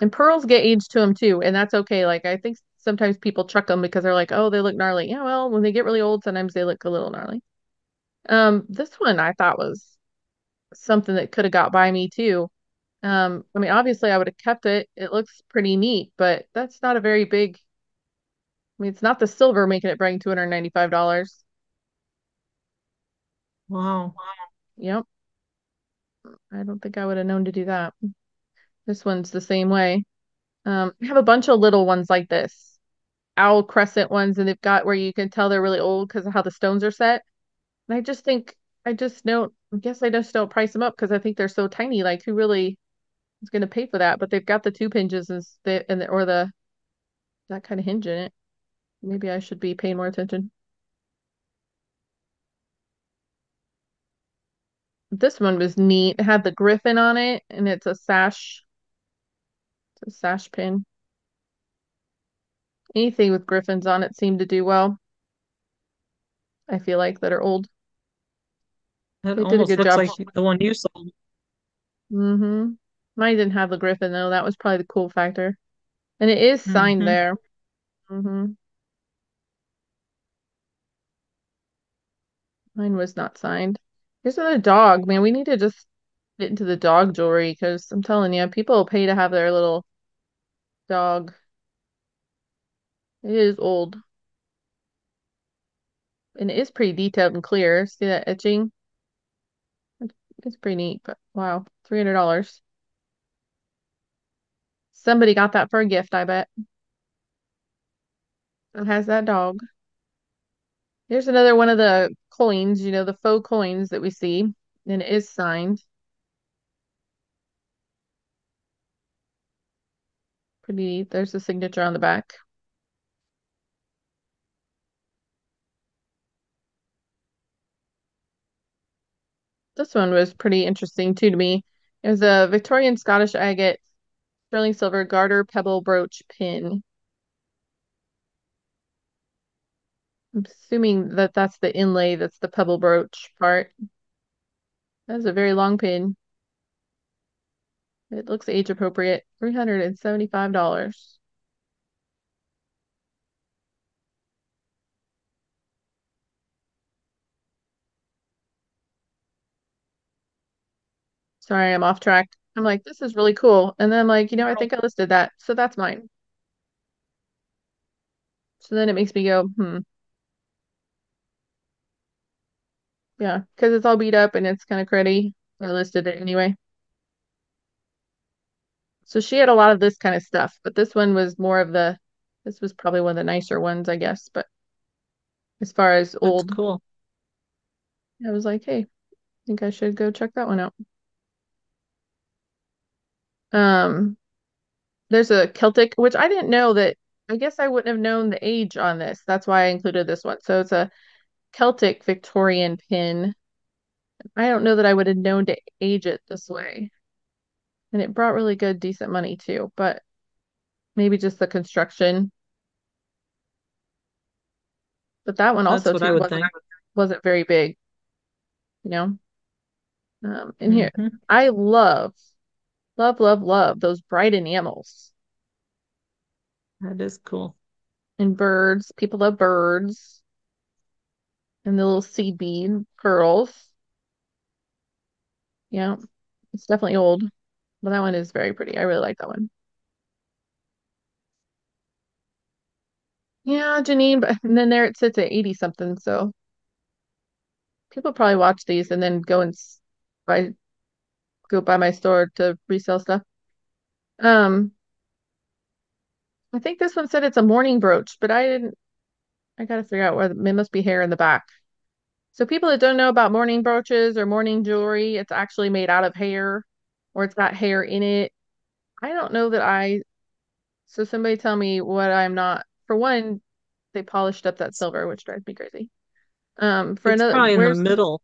And pearls get aged to them too. And that's okay. Like, I think sometimes people chuck them because they're like, oh, they look gnarly. Yeah, well, when they get really old, sometimes they look a little gnarly. This one I thought was something that could have got by me too. I mean, obviously I would have kept it. It looks pretty neat, but that's not a very big, I mean, it's not the silver making it bring $295. Wow. Yep. I don't think I would have known to do that. This one's the same way. I have a bunch of little ones like this. Owl crescent ones, and they've got where you can tell they're really old because of how the stones are set. And I just think, I just don't price them up because I think they're so tiny. Like, who really is going to pay for that? But they've got the tube hinges and that kind of hinge in it. Maybe I should be paying more attention. This one was neat. It had the griffin on it, and it's a sash. It's a sash pin. Anything with griffins on it seemed to do well. I feel like that are old. That almost looks like the one you sold. Mm-hmm. Mine didn't have the griffin, though. That was probably the cool factor. And it is signed there. Mm-hmm. Mine was not signed. Here's another dog. Man, we need to just get into the dog jewelry, because I'm telling you, people will pay to have their little dog. It is old. And it is pretty detailed and clear. See that etching? It's pretty neat, but wow, $300. Somebody got that for a gift, I bet. It has that dog. Here's another one of the coins, the faux coins that we see, and it is signed. Pretty neat. There's the signature on the back. This one was pretty interesting too to me. It was a Victorian Scottish agate, sterling silver garter pebble brooch pin. I'm assuming that that's the inlay, that's the pebble brooch part. That is a very long pin. It looks age appropriate. $375. Sorry, I'm off track. I'm like, this is really cool. And then I'm like, I think I listed that. So that's mine. So then it makes me go, Yeah, because it's all beat up and it's kind of cruddy. I listed it anyway. So she had a lot of this kind of stuff, but this one was more of the, this was probably one of the nicer ones, I guess. But as far as old, that's cool. I was like, hey, I think I should go check that one out. There's a Celtic, which I didn't know that, I guess I wouldn't have known the age on this. That's why I included this one. So it's a Celtic Victorian pin. I don't know that I would have known to age it this way. And it brought really good, decent money too, but maybe just the construction. But that one also too, wasn't very big, you know? And here, I love those bright enamels. That is cool. And birds. People love birds. And the little seed bead pearls. Yeah, it's definitely old. But that one is very pretty. I really like that one. Yeah, Janine. But and then there it sits at 80 something. So people probably watch these and then go and go by my store to resell stuff. I think this one said it's a morning brooch, but I didn't. I got to figure out where it must be hair in the back. So people that don't know about morning brooches or morning jewelry, it's actually made out of hair, or it's got hair in it. I don't know that I. So somebody tell me what I'm not. For one, they polished up that silver, which drives me crazy. For it's another, probably in the middle.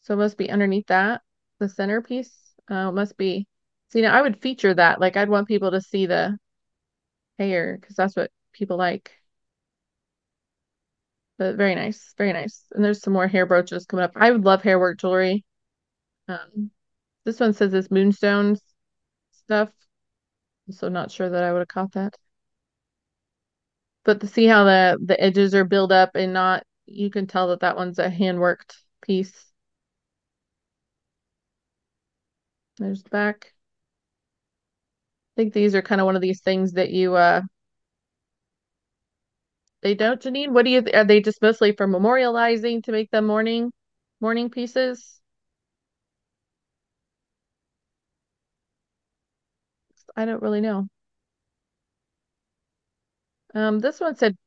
So it must be underneath that, the centerpiece. It must be. So, you know, I would feature that. Like, I'd want people to see the hair because that's what people like. But very nice. Very nice. And there's some more hair brooches coming up. I would love hair work jewelry. This one says it's moonstone stuff. So not sure that I would have caught that. But to see how the edges are built up and not, you can tell that that one's a hand-worked piece. There's the back. I think these are kind of one of these things that you, they don't, Janine? What do you, are they just mostly for memorializing to make them morning pieces? I don't really know. This one said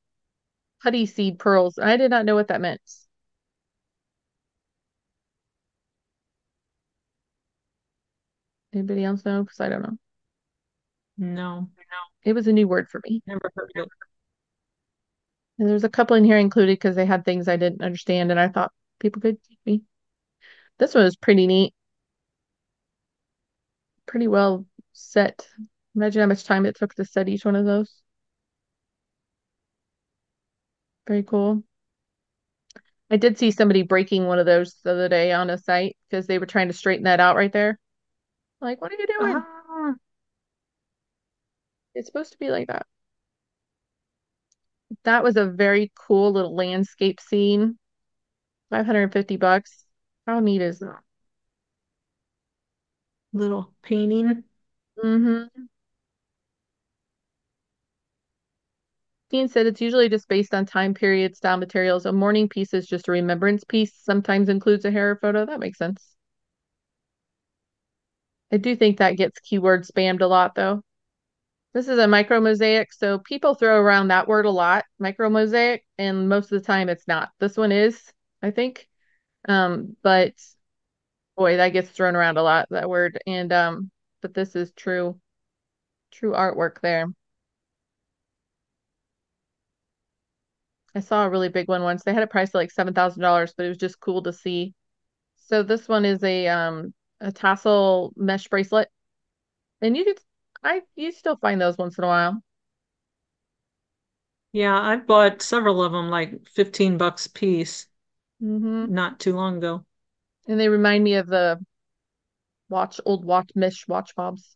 putty seed pearls. I did not know what that meant. Anybody else know? Because I don't know. No. It was a new word for me. Never heard of it. And there's a couple in here included because they had things I didn't understand and I thought people could teach me. This one was pretty neat. Pretty well set. Imagine how much time it took to set each one of those. Very cool. I did see somebody breaking one of those the other day on a site because they were trying to straighten that out right there. Like, what are you doing? It's supposed to be like that. That was a very cool little landscape scene. $550. How neat is that? Little painting. Dean said it's usually just based on time period, style, materials. A morning piece is just a remembrance piece. Sometimes includes a hair photo. That makes sense. I do think that gets keyword spammed a lot, though. This is a micromosaic, so people throw around that word a lot, micromosaic, and most of the time it's not. This one is, I think. But, boy, that gets thrown around a lot, that word. And but this is true artwork there. I saw a really big one once. They had a price of like $7,000, but it was just cool to see. So this one is a tassel mesh bracelet, and you still find those once in a while. Yeah, I've bought several of them, like $15 a piece, not too long ago. And they remind me of the old mesh watch fobs.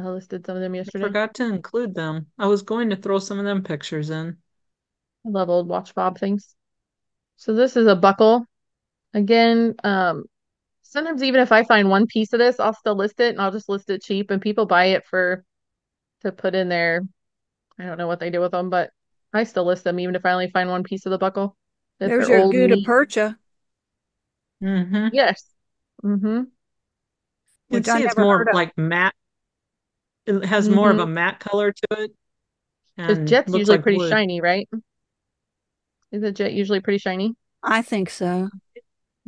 I listed some of them yesterday. I forgot to include them. I was going to throw some of them pictures in. I love old watch fob things. So this is a buckle. Again, sometimes even if I find one piece of this, I'll still list it, and I'll just list it cheap, and people buy it to put in there. I don't know what they do with them, but I still list them even if I only find one piece of the buckle. There's your gutta percha. Mm-hmm. Yes. Mm-hmm. You can see it's more like matte. It has mm-hmm. more of a matte color to it. Because jet's usually like pretty shiny, right? Is a jet usually pretty shiny? I think so.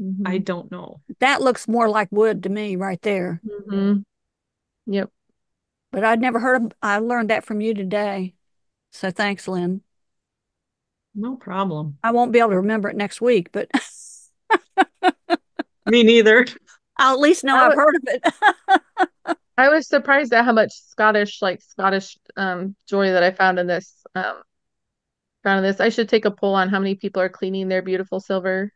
Mm-hmm. I don't know. That looks more like wood to me right there. Mm-hmm. Yep. But I'd never heard of, I learned that from you today. So thanks, Lynn. No problem. I won't be able to remember it next week, but. Me neither. I'll at least know I've heard of it. I was surprised at how much Scottish jewelry that I found in this. I should take a poll on how many people are cleaning their beautiful silver.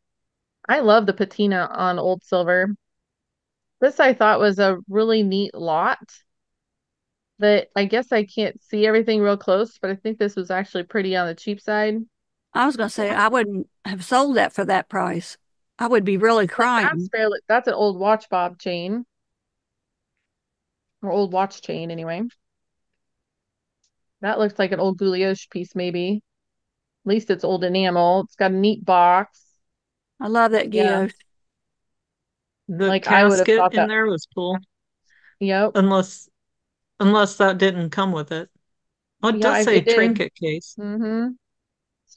I love the patina on old silver. This I thought was a really neat lot. But I guess I can't see everything real close, but I think this was actually pretty on the cheap side. I was going to say, I wouldn't have sold that for that price. I would be really crying. That's an old watch bob chain. Or old watch chain, anyway. That looks like an old Gouliouche piece, maybe. At least it's old enamel. It's got a neat box. I love that Gouliouche. Yeah. The casket in there was cool. Yep. Unless that didn't come with it. Oh, it does say trinket case. Mm-hmm.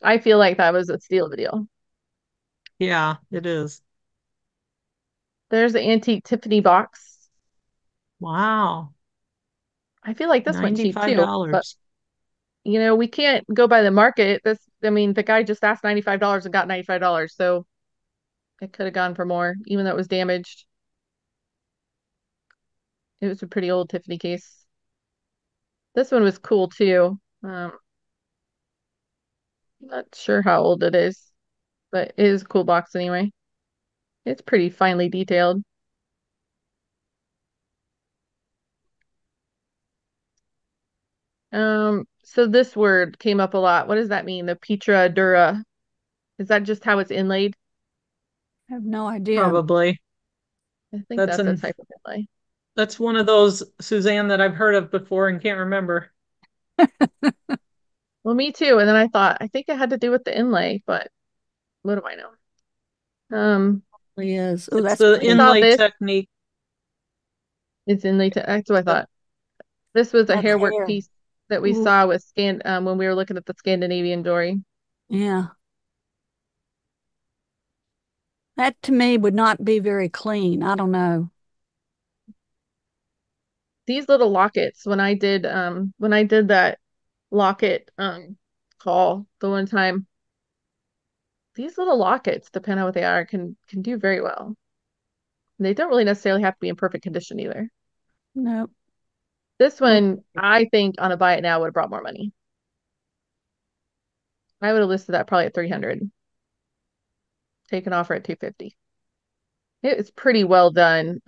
I feel like that was a steal of a deal. Yeah, it is. There's the antique Tiffany box. Wow. I feel like this went cheap too. But, you know, we can't go by the market. The guy just asked $95 and got $95. So it could have gone for more, even though it was damaged. It was a pretty old Tiffany case. This one was cool too. Not sure how old it is, but it is a cool box anyway. It's pretty finely detailed. So this word came up a lot. What does that mean? The Pietra Dura. Is that just how it's inlaid? I have no idea. Probably. I think that's a type of inlay. That's one of those, Suzanne, that I've heard of before and can't remember. Well, me too. And then I thought, I think it had to do with the inlay, but what do I know? Yes. Oh, that's the inlay technique. It's inlay. That's what I thought. This was a hairwork piece that we saw with when we were looking at the Scandinavian jewelry. Yeah. That to me would not be very clean. I don't know. These little lockets, when I did that locket call the one time, these little lockets, depending on what they are, can do very well. And they don't really necessarily have to be in perfect condition either. No. This one, I think, on a buy it now would have brought more money. I would have listed that probably at $300. Take an offer at $250. It's pretty well done.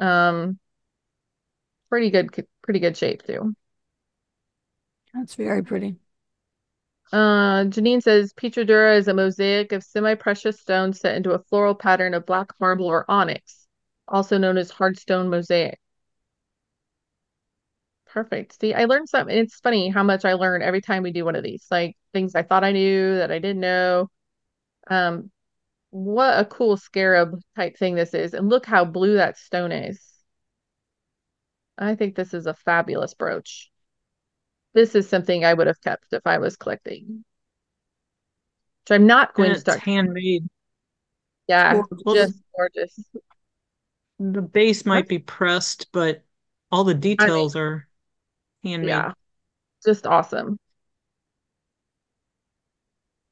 Pretty good shape too. That's very pretty. Janine says Pietra Dura is a mosaic of semi-precious stones set into a floral pattern of black marble or onyx, also known as hard stone mosaic. Perfect. See, I learned something. It's funny how much I learn every time we do one of these, like things I thought I knew that I didn't know. What a cool scarab type thing this is, and look how blue that stone is. I think this is a fabulous brooch. This is something I would have kept if I was collecting. Which I'm not going to start. It's handmade. Yeah, just gorgeous. The base might be pressed, but all the details are handmade. Yeah, just awesome.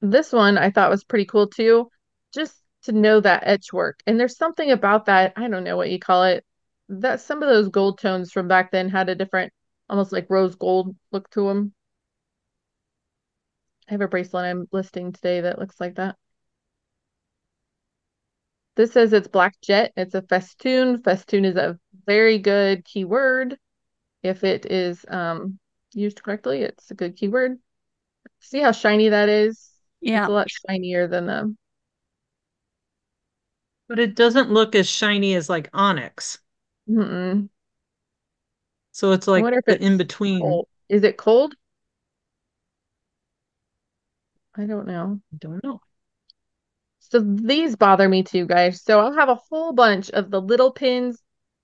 This one I thought was pretty cool too. Just to know that etch work. And there's something about that, I don't know what you call it, that some of those gold tones from back then had a different, almost like rose gold look to them. I have a bracelet I'm listing today that looks like that. This says it's black jet. It's a festoon. Festoon is a very good keyword. If it is used correctly, it's a good keyword. See how shiny that is? Yeah. It's a lot shinier than the... But it doesn't look as shiny as like onyx. Mm-mm. So it's like the in between. Cold. Is it cold? I don't know. So these bother me too, guys. So I have a whole bunch of the little pins.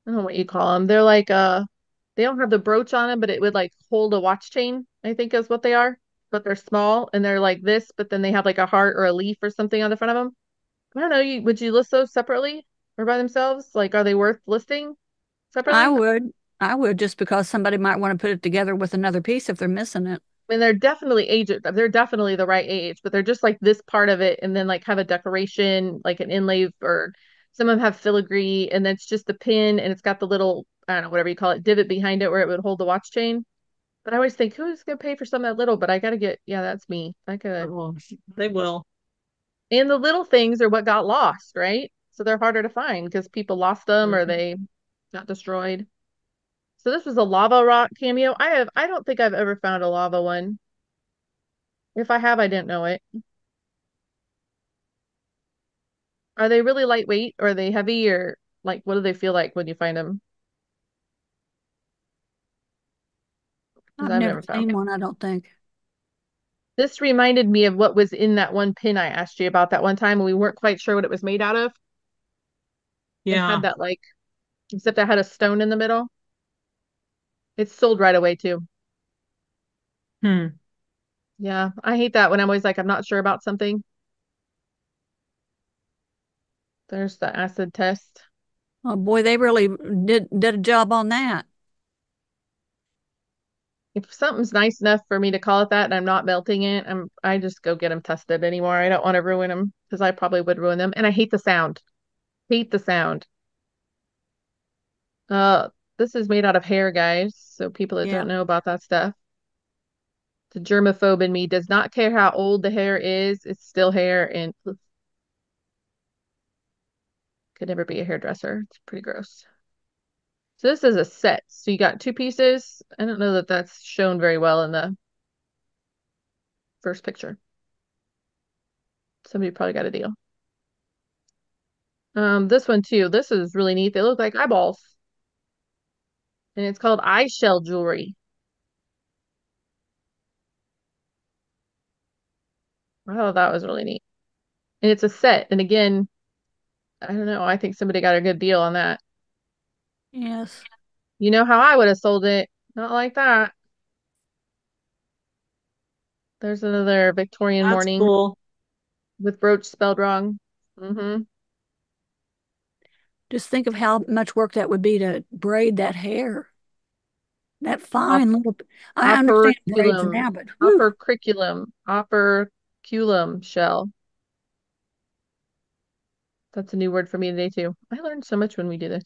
I don't know what you call them. They're like, they don't have the brooch on them, but it would like hold a watch chain, I think is what they are. But they're small and they're like this, but then they have like a heart or a leaf or something on the front of them. I don't know. Would you list those separately or by themselves? Like, are they worth listing separately? I would just because somebody might want to put it together with another piece if they're missing it. I mean, they're definitely aged. They're definitely the right age, but they're just like this part of it. And then like have a decoration, like an inlay, or some of them have filigree, and then it's just the pin and it's got the little, I don't know, whatever you call it, divot behind it where it would hold the watch chain. But I always think, who's going to pay for something that little? But I got to get, yeah, that's me. I could. Oh, they will. And the little things are what got lost, right? So they're harder to find because people lost them or they got destroyed. So this was a lava rock cameo. I don't think I've ever found a lava one. If I have, I didn't know it. Are they really lightweight or are they heavy, or like what do they feel like when you find them? I've never seen one, I don't think. This reminded me of what was in that one pin I asked you about that one time, and we weren't quite sure what it was made out of. Yeah. It had that like, except it had a stone in the middle. It's sold right away too. Yeah, I hate that when I'm always like, I'm not sure about something. There's the acid test. Oh boy, they really did a job on that. If something's nice enough for me to call it that and I'm not melting it, I just go get them tested anymore. I don't want to ruin them because I probably would ruin them. And I hate the sound. Hate the sound. This is made out of hair, guys. So people that don't know about that stuff. The germaphobe in me does not care how old the hair is. It's still hair and could never be a hairdresser. It's pretty gross. So this is a set. So you got two pieces. I don't know that that's shown very well in the first picture. Somebody probably got a deal. This one too. This is really neat. They look like eyeballs. And it's called eye shell jewelry. Wow, that was really neat. And it's a set. And again, I don't know. I think somebody got a good deal on that. Yes. You know how I would have sold it. Not like that. There's another Victorian morning. That's cool. With brooch spelled wrong. Just think of how much work that would be to braid that hair. That fine little. I understand braids now, but operculum shell. That's a new word for me today too. I learned so much when we do this.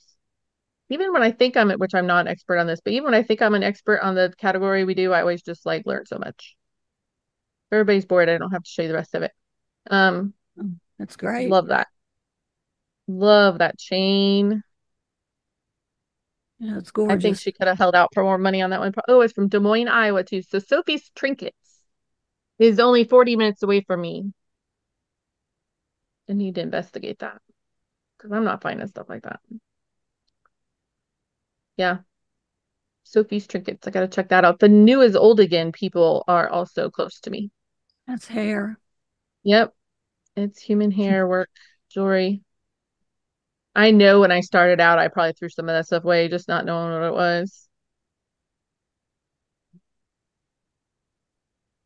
Even when I think I'm, which I'm not an expert on this, but even when I think I'm an expert on the category we do, I always just like learn so much. If everybody's bored, I don't have to show you the rest of it. That's great. Love that. Love that chain. Yeah, it's gorgeous. I think she could have held out for more money on that one. Oh, it's from Des Moines, Iowa too. So Sophie's Trinkets is only 40 minutes away from me. I need to investigate that because I'm not finding stuff like that. Yeah. Sophie's Trinkets. I got to check that out. The new is old again. People are also close to me. That's hair. Yep. It's human hair work, jewelry. I know when I started out, I probably threw some of that stuff away, just not knowing what it was.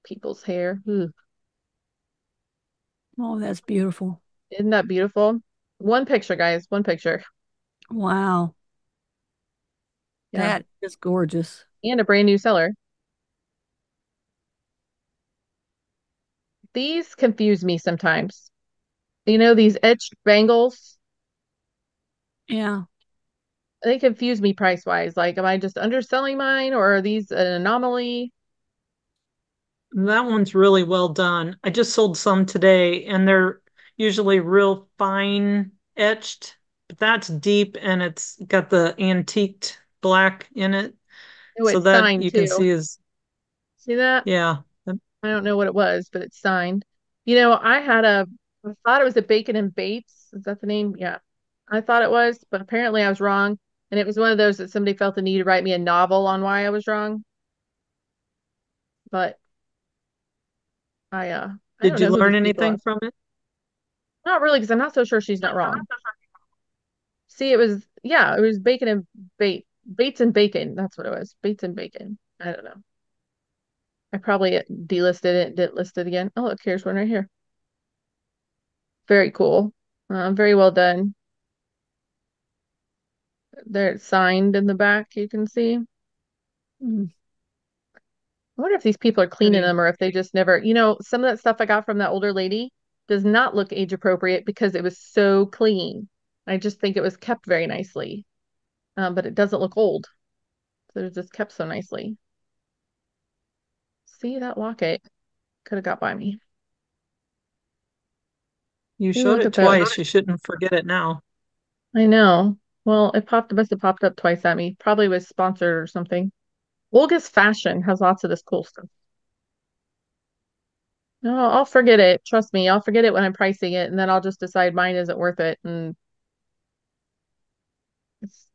People's hair. Ooh. Oh, that's beautiful. Isn't that beautiful? One picture, guys. One picture. Wow. Yeah. That is gorgeous. And a brand new seller. These confuse me sometimes. You know, these etched bangles? Yeah. They confuse me price-wise. Like, am I just underselling mine, or are these an anomaly? That one's really well done. I just sold some today, and they're usually real fine etched. But that's deep, and it's got the antiqued black in it. Ooh, so that you can see is. See that? Yeah. I don't know what it was, but it's signed. You know, I thought it was a Bacon and Bates. Is that the name? Yeah. I thought it was, but apparently I was wrong. And it was one of those that somebody felt the need to write me a novel on why I was wrong. But I did you learn anything from it? Not really, because I'm not so sure she's not wrong. See, it was, yeah, it was Bacon and Bates. Bates and Bacon. That's what it was. Bates and Bacon. I don't know. I probably delisted it, didn't list it again. Oh, look, here's one right here. Very cool. Very well done. There, it's signed in the back, you can see. I wonder if these people are cleaning them or if they just never, you know, some of that stuff I got from that older lady does not look age appropriate because it was so clean. I just think it was kept very nicely. But it doesn't look old. So it's just kept so nicely. See, that locket could have got by me. You showed it twice. You shouldn't forget it now. I know. Well, it popped, must have popped up twice at me. Probably was sponsored or something. Olga's Fashion has lots of this cool stuff. No, I'll forget it. Trust me. I'll forget it when I'm pricing it, and then I'll just decide mine isn't worth it. And it's,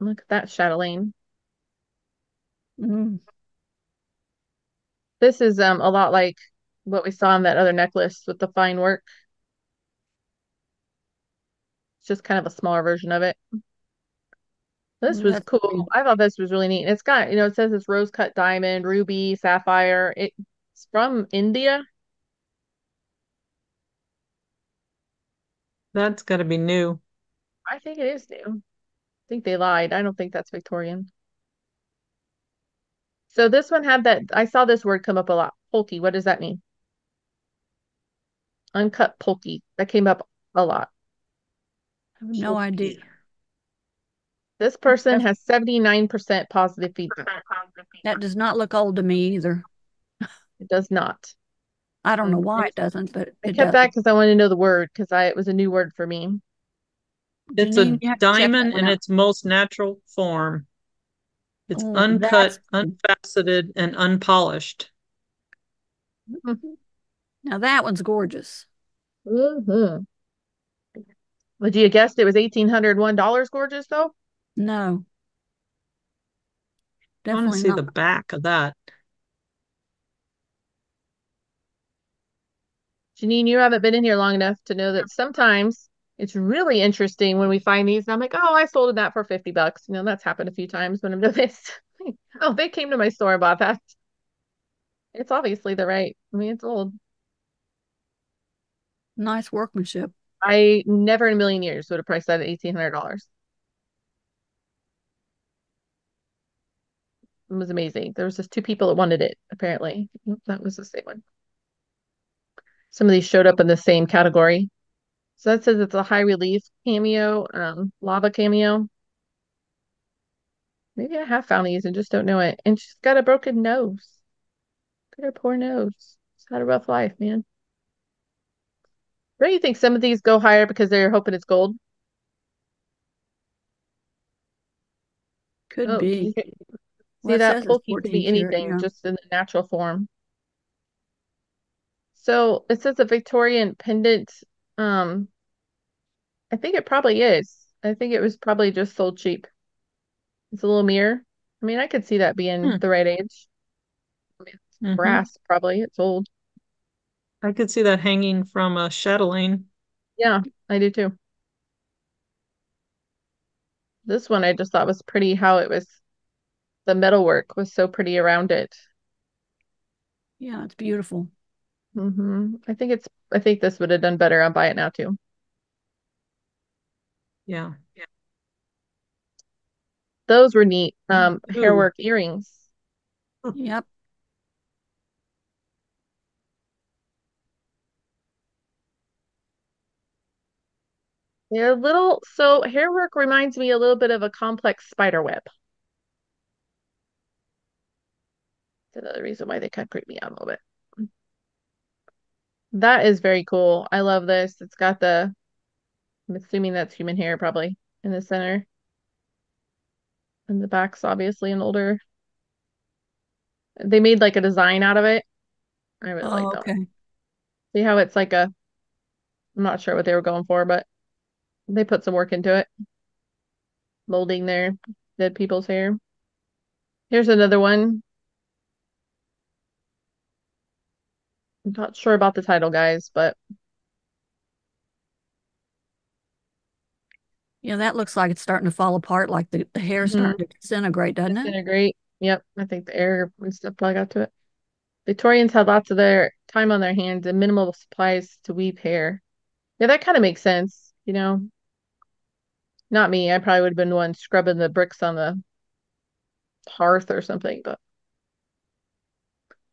look at that chatelaine. This is a lot like what we saw on that other necklace with the fine work. It's just kind of a smaller version of it. This was cool. Great. I thought this was really neat. It's got, you know, it says it's rose cut diamond, ruby, sapphire. It's from India. That's got to be new. I think it is new. I think they lied. I don't think that's Victorian. So this one had that, I saw this word come up a lot. Pulky, what does that mean? Uncut pulky. That came up a lot. I have no idea. This person has 79% positive feedback. That does not look old to me either. It does not. I don't know why it doesn't, but I kept that because I wanted to know the word because it was a new word for me. It's a diamond in its most natural form. It's uncut, unfaceted, and unpolished. Now that one's gorgeous. Would you have guessed it was $1,801 gorgeous, though? No. Definitely I want to see the back of that. Janine, you haven't been in here long enough to know that sometimes it's really interesting when we find these. And I'm like, oh, I sold that for $50. You know, that's happened a few times when I've done this. Oh, they came to my store and bought that. It's obviously the right. I mean, it's old. Nice workmanship. I never in a million years would have priced that at $1,800. It was amazing. There was just two people that wanted it, apparently. That was the same one. Some of these showed up in the same category. So that says it's a high relief cameo, lava cameo. Maybe I have found these and just don't know it. And she's got a broken nose. Look at her poor nose. She's had a rough life, man. Don't you think some of these go higher because they're hoping it's gold? Could be. Okay. See, well, that pulky could be anything, yeah. Just in the natural form. So it says a Victorian pendant. I think it probably is. I think it was probably just sold cheap. It's a little mirror. I mean, I could see that being the right age. I mean, it's brass, probably. It's old. I could see that hanging from a chatelaine. Yeah, I do too. This one I just thought was pretty how it was. The metalwork was so pretty around it. Yeah, it's beautiful. I think this would have done better on Buy It Now too. Yeah. Yeah. Those were neat. Hairwork earrings. Yep. They're a little, so hairwork reminds me a little bit of a complex spider web. That's another reason why they kind of creep me out a little bit. That is very cool. I love this. It's got the, I'm assuming that's human hair probably in the center. And the back's obviously an older. They made like a design out of it. I really like that one. See how it's like a, I'm not sure what they were going for, but they put some work into it. Molding their dead people's hair. Here's another one. I'm not sure about the title, guys, but You know, that looks like it's starting to fall apart, like the hair's starting to disintegrate, doesn't it? Disintegrate. Yep. I think the air and stuff probably got to it. Victorians had lots of their time on their hands and minimal supplies to weave hair. Yeah, that kind of makes sense, you know. Not me. I probably would have been the one scrubbing the bricks on the hearth or something, but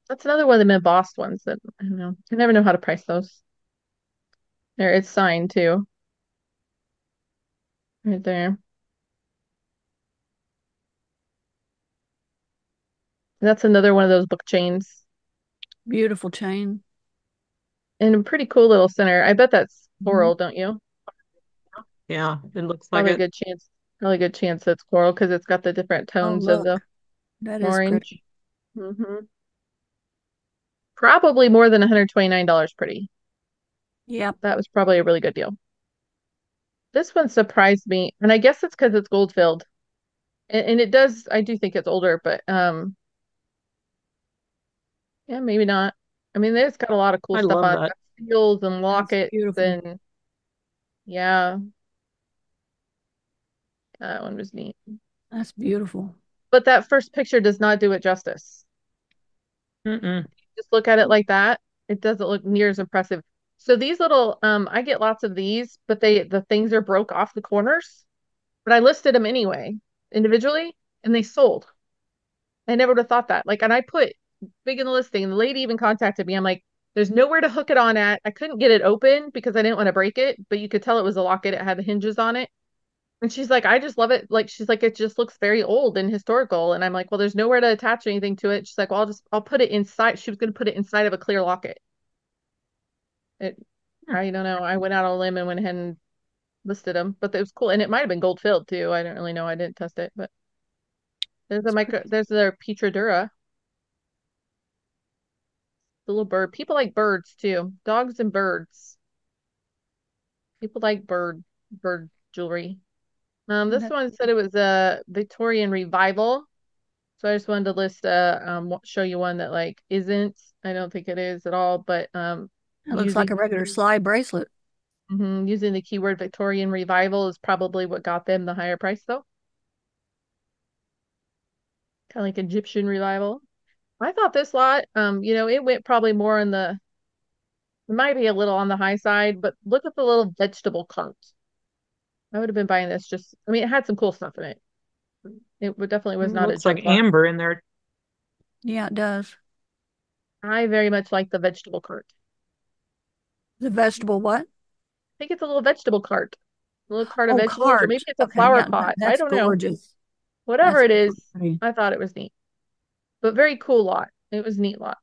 that's another one of the embossed ones that I don't know. I never know how to price those. There, it's signed too. Right there. That's another one of those book chains. Beautiful chain. And a pretty cool little center. I bet that's coral, don't you? Yeah, it looks probably like a good chance. Really good chance that's coral because it's got the different tones of the orange. Probably more than $129 pretty. Yeah. That was probably a really good deal. This one surprised me. And I guess it's because it's gold filled. And it does, I do think it's older, but yeah, maybe not. I mean, it's got a lot of cool stuff on it. Seals and lockets and yeah. That one was neat. That's beautiful. But that first picture does not do it justice. Just look at it like that. It doesn't look near as impressive. So these little, I get lots of these, but the things are broke off the corners. But I listed them anyway, individually, and they sold. I never would have thought that. Like, and I put big in the listing, and the lady even contacted me. I'm like, there's nowhere to hook it on at. I couldn't get it open because I didn't want to break it, but you could tell it was a locket. It had the hinges on it. And she's like, I just love it. Like, she's like, it just looks very old and historical. And I'm like, well, there's nowhere to attach anything to it. She's like, well, I'll put it inside. She was going to put it inside of a clear locket. I don't know. I went out on a limb and went ahead and listed them, but it was cool. And it might've been gold filled too. I don't really know. I didn't test it, but there's their Pietra Dura. The little bird. People like birds too. Dogs and birds. People like bird jewelry. This one said it was a Victorian revival. So I just wanted to list, show you one that like isn't. I don't think it is at all, but it looks like a regular slide bracelet. Using the keyword Victorian revival is probably what got them the higher price though. Kind of like Egyptian revival. I thought this lot, you know, it went probably more in the, it might be a little on the high side, but look at the little vegetable cart. I would have been buying this just, I mean, it had some cool stuff in it. It definitely was not. It's like amber in there. Yeah, it does. I very much like the vegetable cart. The vegetable what? I think it's a little vegetable cart. A little cart of vegetables. Or maybe it's a flower pot. I don't know. Whatever it is, I thought it was neat. But very cool lot. It was a neat lot.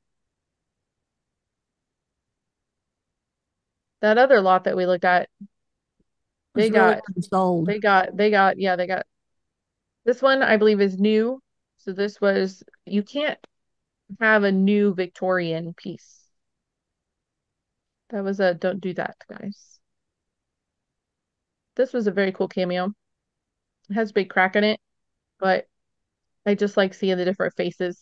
That other lot that we looked at, They got this one, I believe, is new. So this was, you can't have a new Victorian piece. That was a, don't do that, guys. This was a very cool cameo. It has a big crack in it, but I just like seeing the different faces.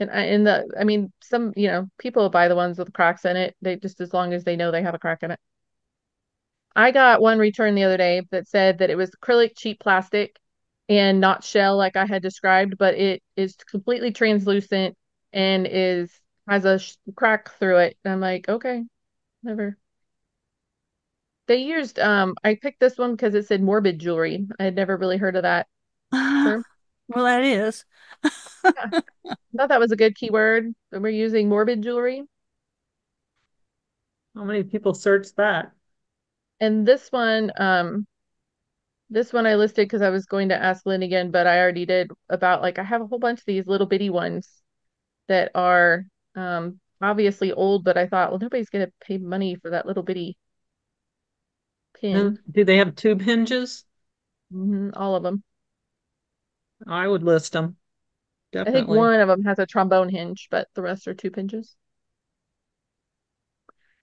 And I mean, some, you know, people buy the ones with cracks in it. They just, as long as they know they have a crack in it. I got one return the other day that said that it was acrylic, cheap plastic, and not shell like I had described, but it is completely translucent and has a crack through it. And I'm like, okay, never. They used, I picked this one because it said morbid jewelry. I had never really heard of that term. Well, that is. Yeah. I thought that was a good keyword. And we're using morbid jewelry. How many people search that? And this one I listed because I was going to ask Lynn again, but I already did about, like, I have a whole bunch of these little bitty ones that are obviously old, but I thought, well, nobody's going to pay money for that little bitty pin. And do they have tube hinges? All of them. I would list them. Definitely. I think one of them has a trombone hinge, but the rest are tube hinges.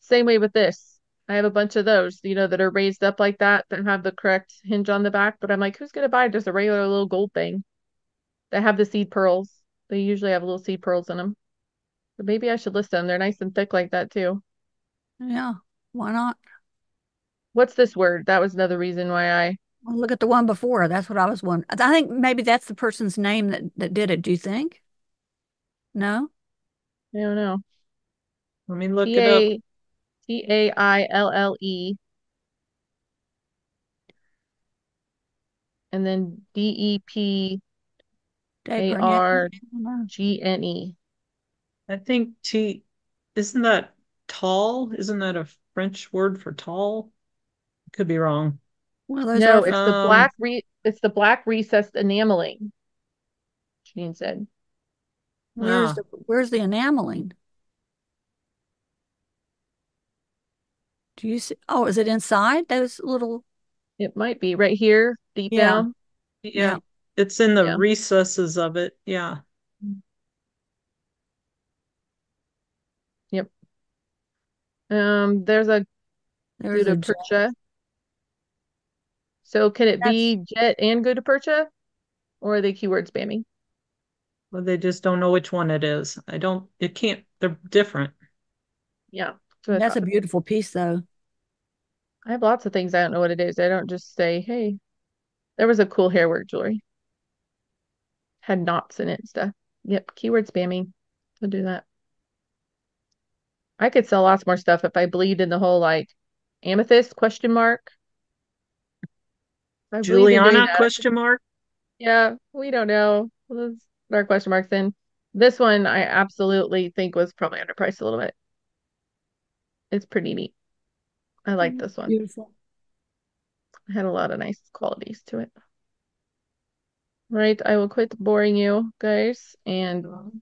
Same way with this. I have a bunch of those, you know, that are raised up like that, that have the correct hinge on the back. But I'm like, who's going to buy just a regular little gold thing? They have the seed pearls. They usually have little seed pearls in them. But maybe I should list them. They're nice and thick like that, too. Yeah, why not? What's this word? That was another reason why I... Well, look at the one before. That's what I was wondering. I think maybe that's the person's name that did it. Do you think? No? I don't know. Let me look it up. Taille. And then Depargne. I think T... Isn't that tall? Isn't that a French word for tall? Could be wrong. Well, no, it's the black. It's the black recessed enameling. Janine said, "Where's the enameling? Do you see? Oh, is it inside those little? It might be right here, deep down. Yeah, it's in the recesses of it. Yeah. Yep. There's gutta percha. So can it be jet and gutta percha, or are they keyword spamming? Well, they just don't know which one it is. It can't. They're different. Yeah. That's a beautiful piece, though. I have lots of things I don't know what it is. I don't just say, hey, there was a cool hair work jewelry. Had knots in it and stuff. Yep. Keyword spamming. I'll do that. I could sell lots more stuff if I believed in the whole amethyst ? Juliana ? Yeah, we don't know. We'll put our question marks in. This one I absolutely think was probably underpriced a little bit. It's pretty neat. I like this one. Beautiful. It had a lot of nice qualities to it. Right, I will quit boring you guys and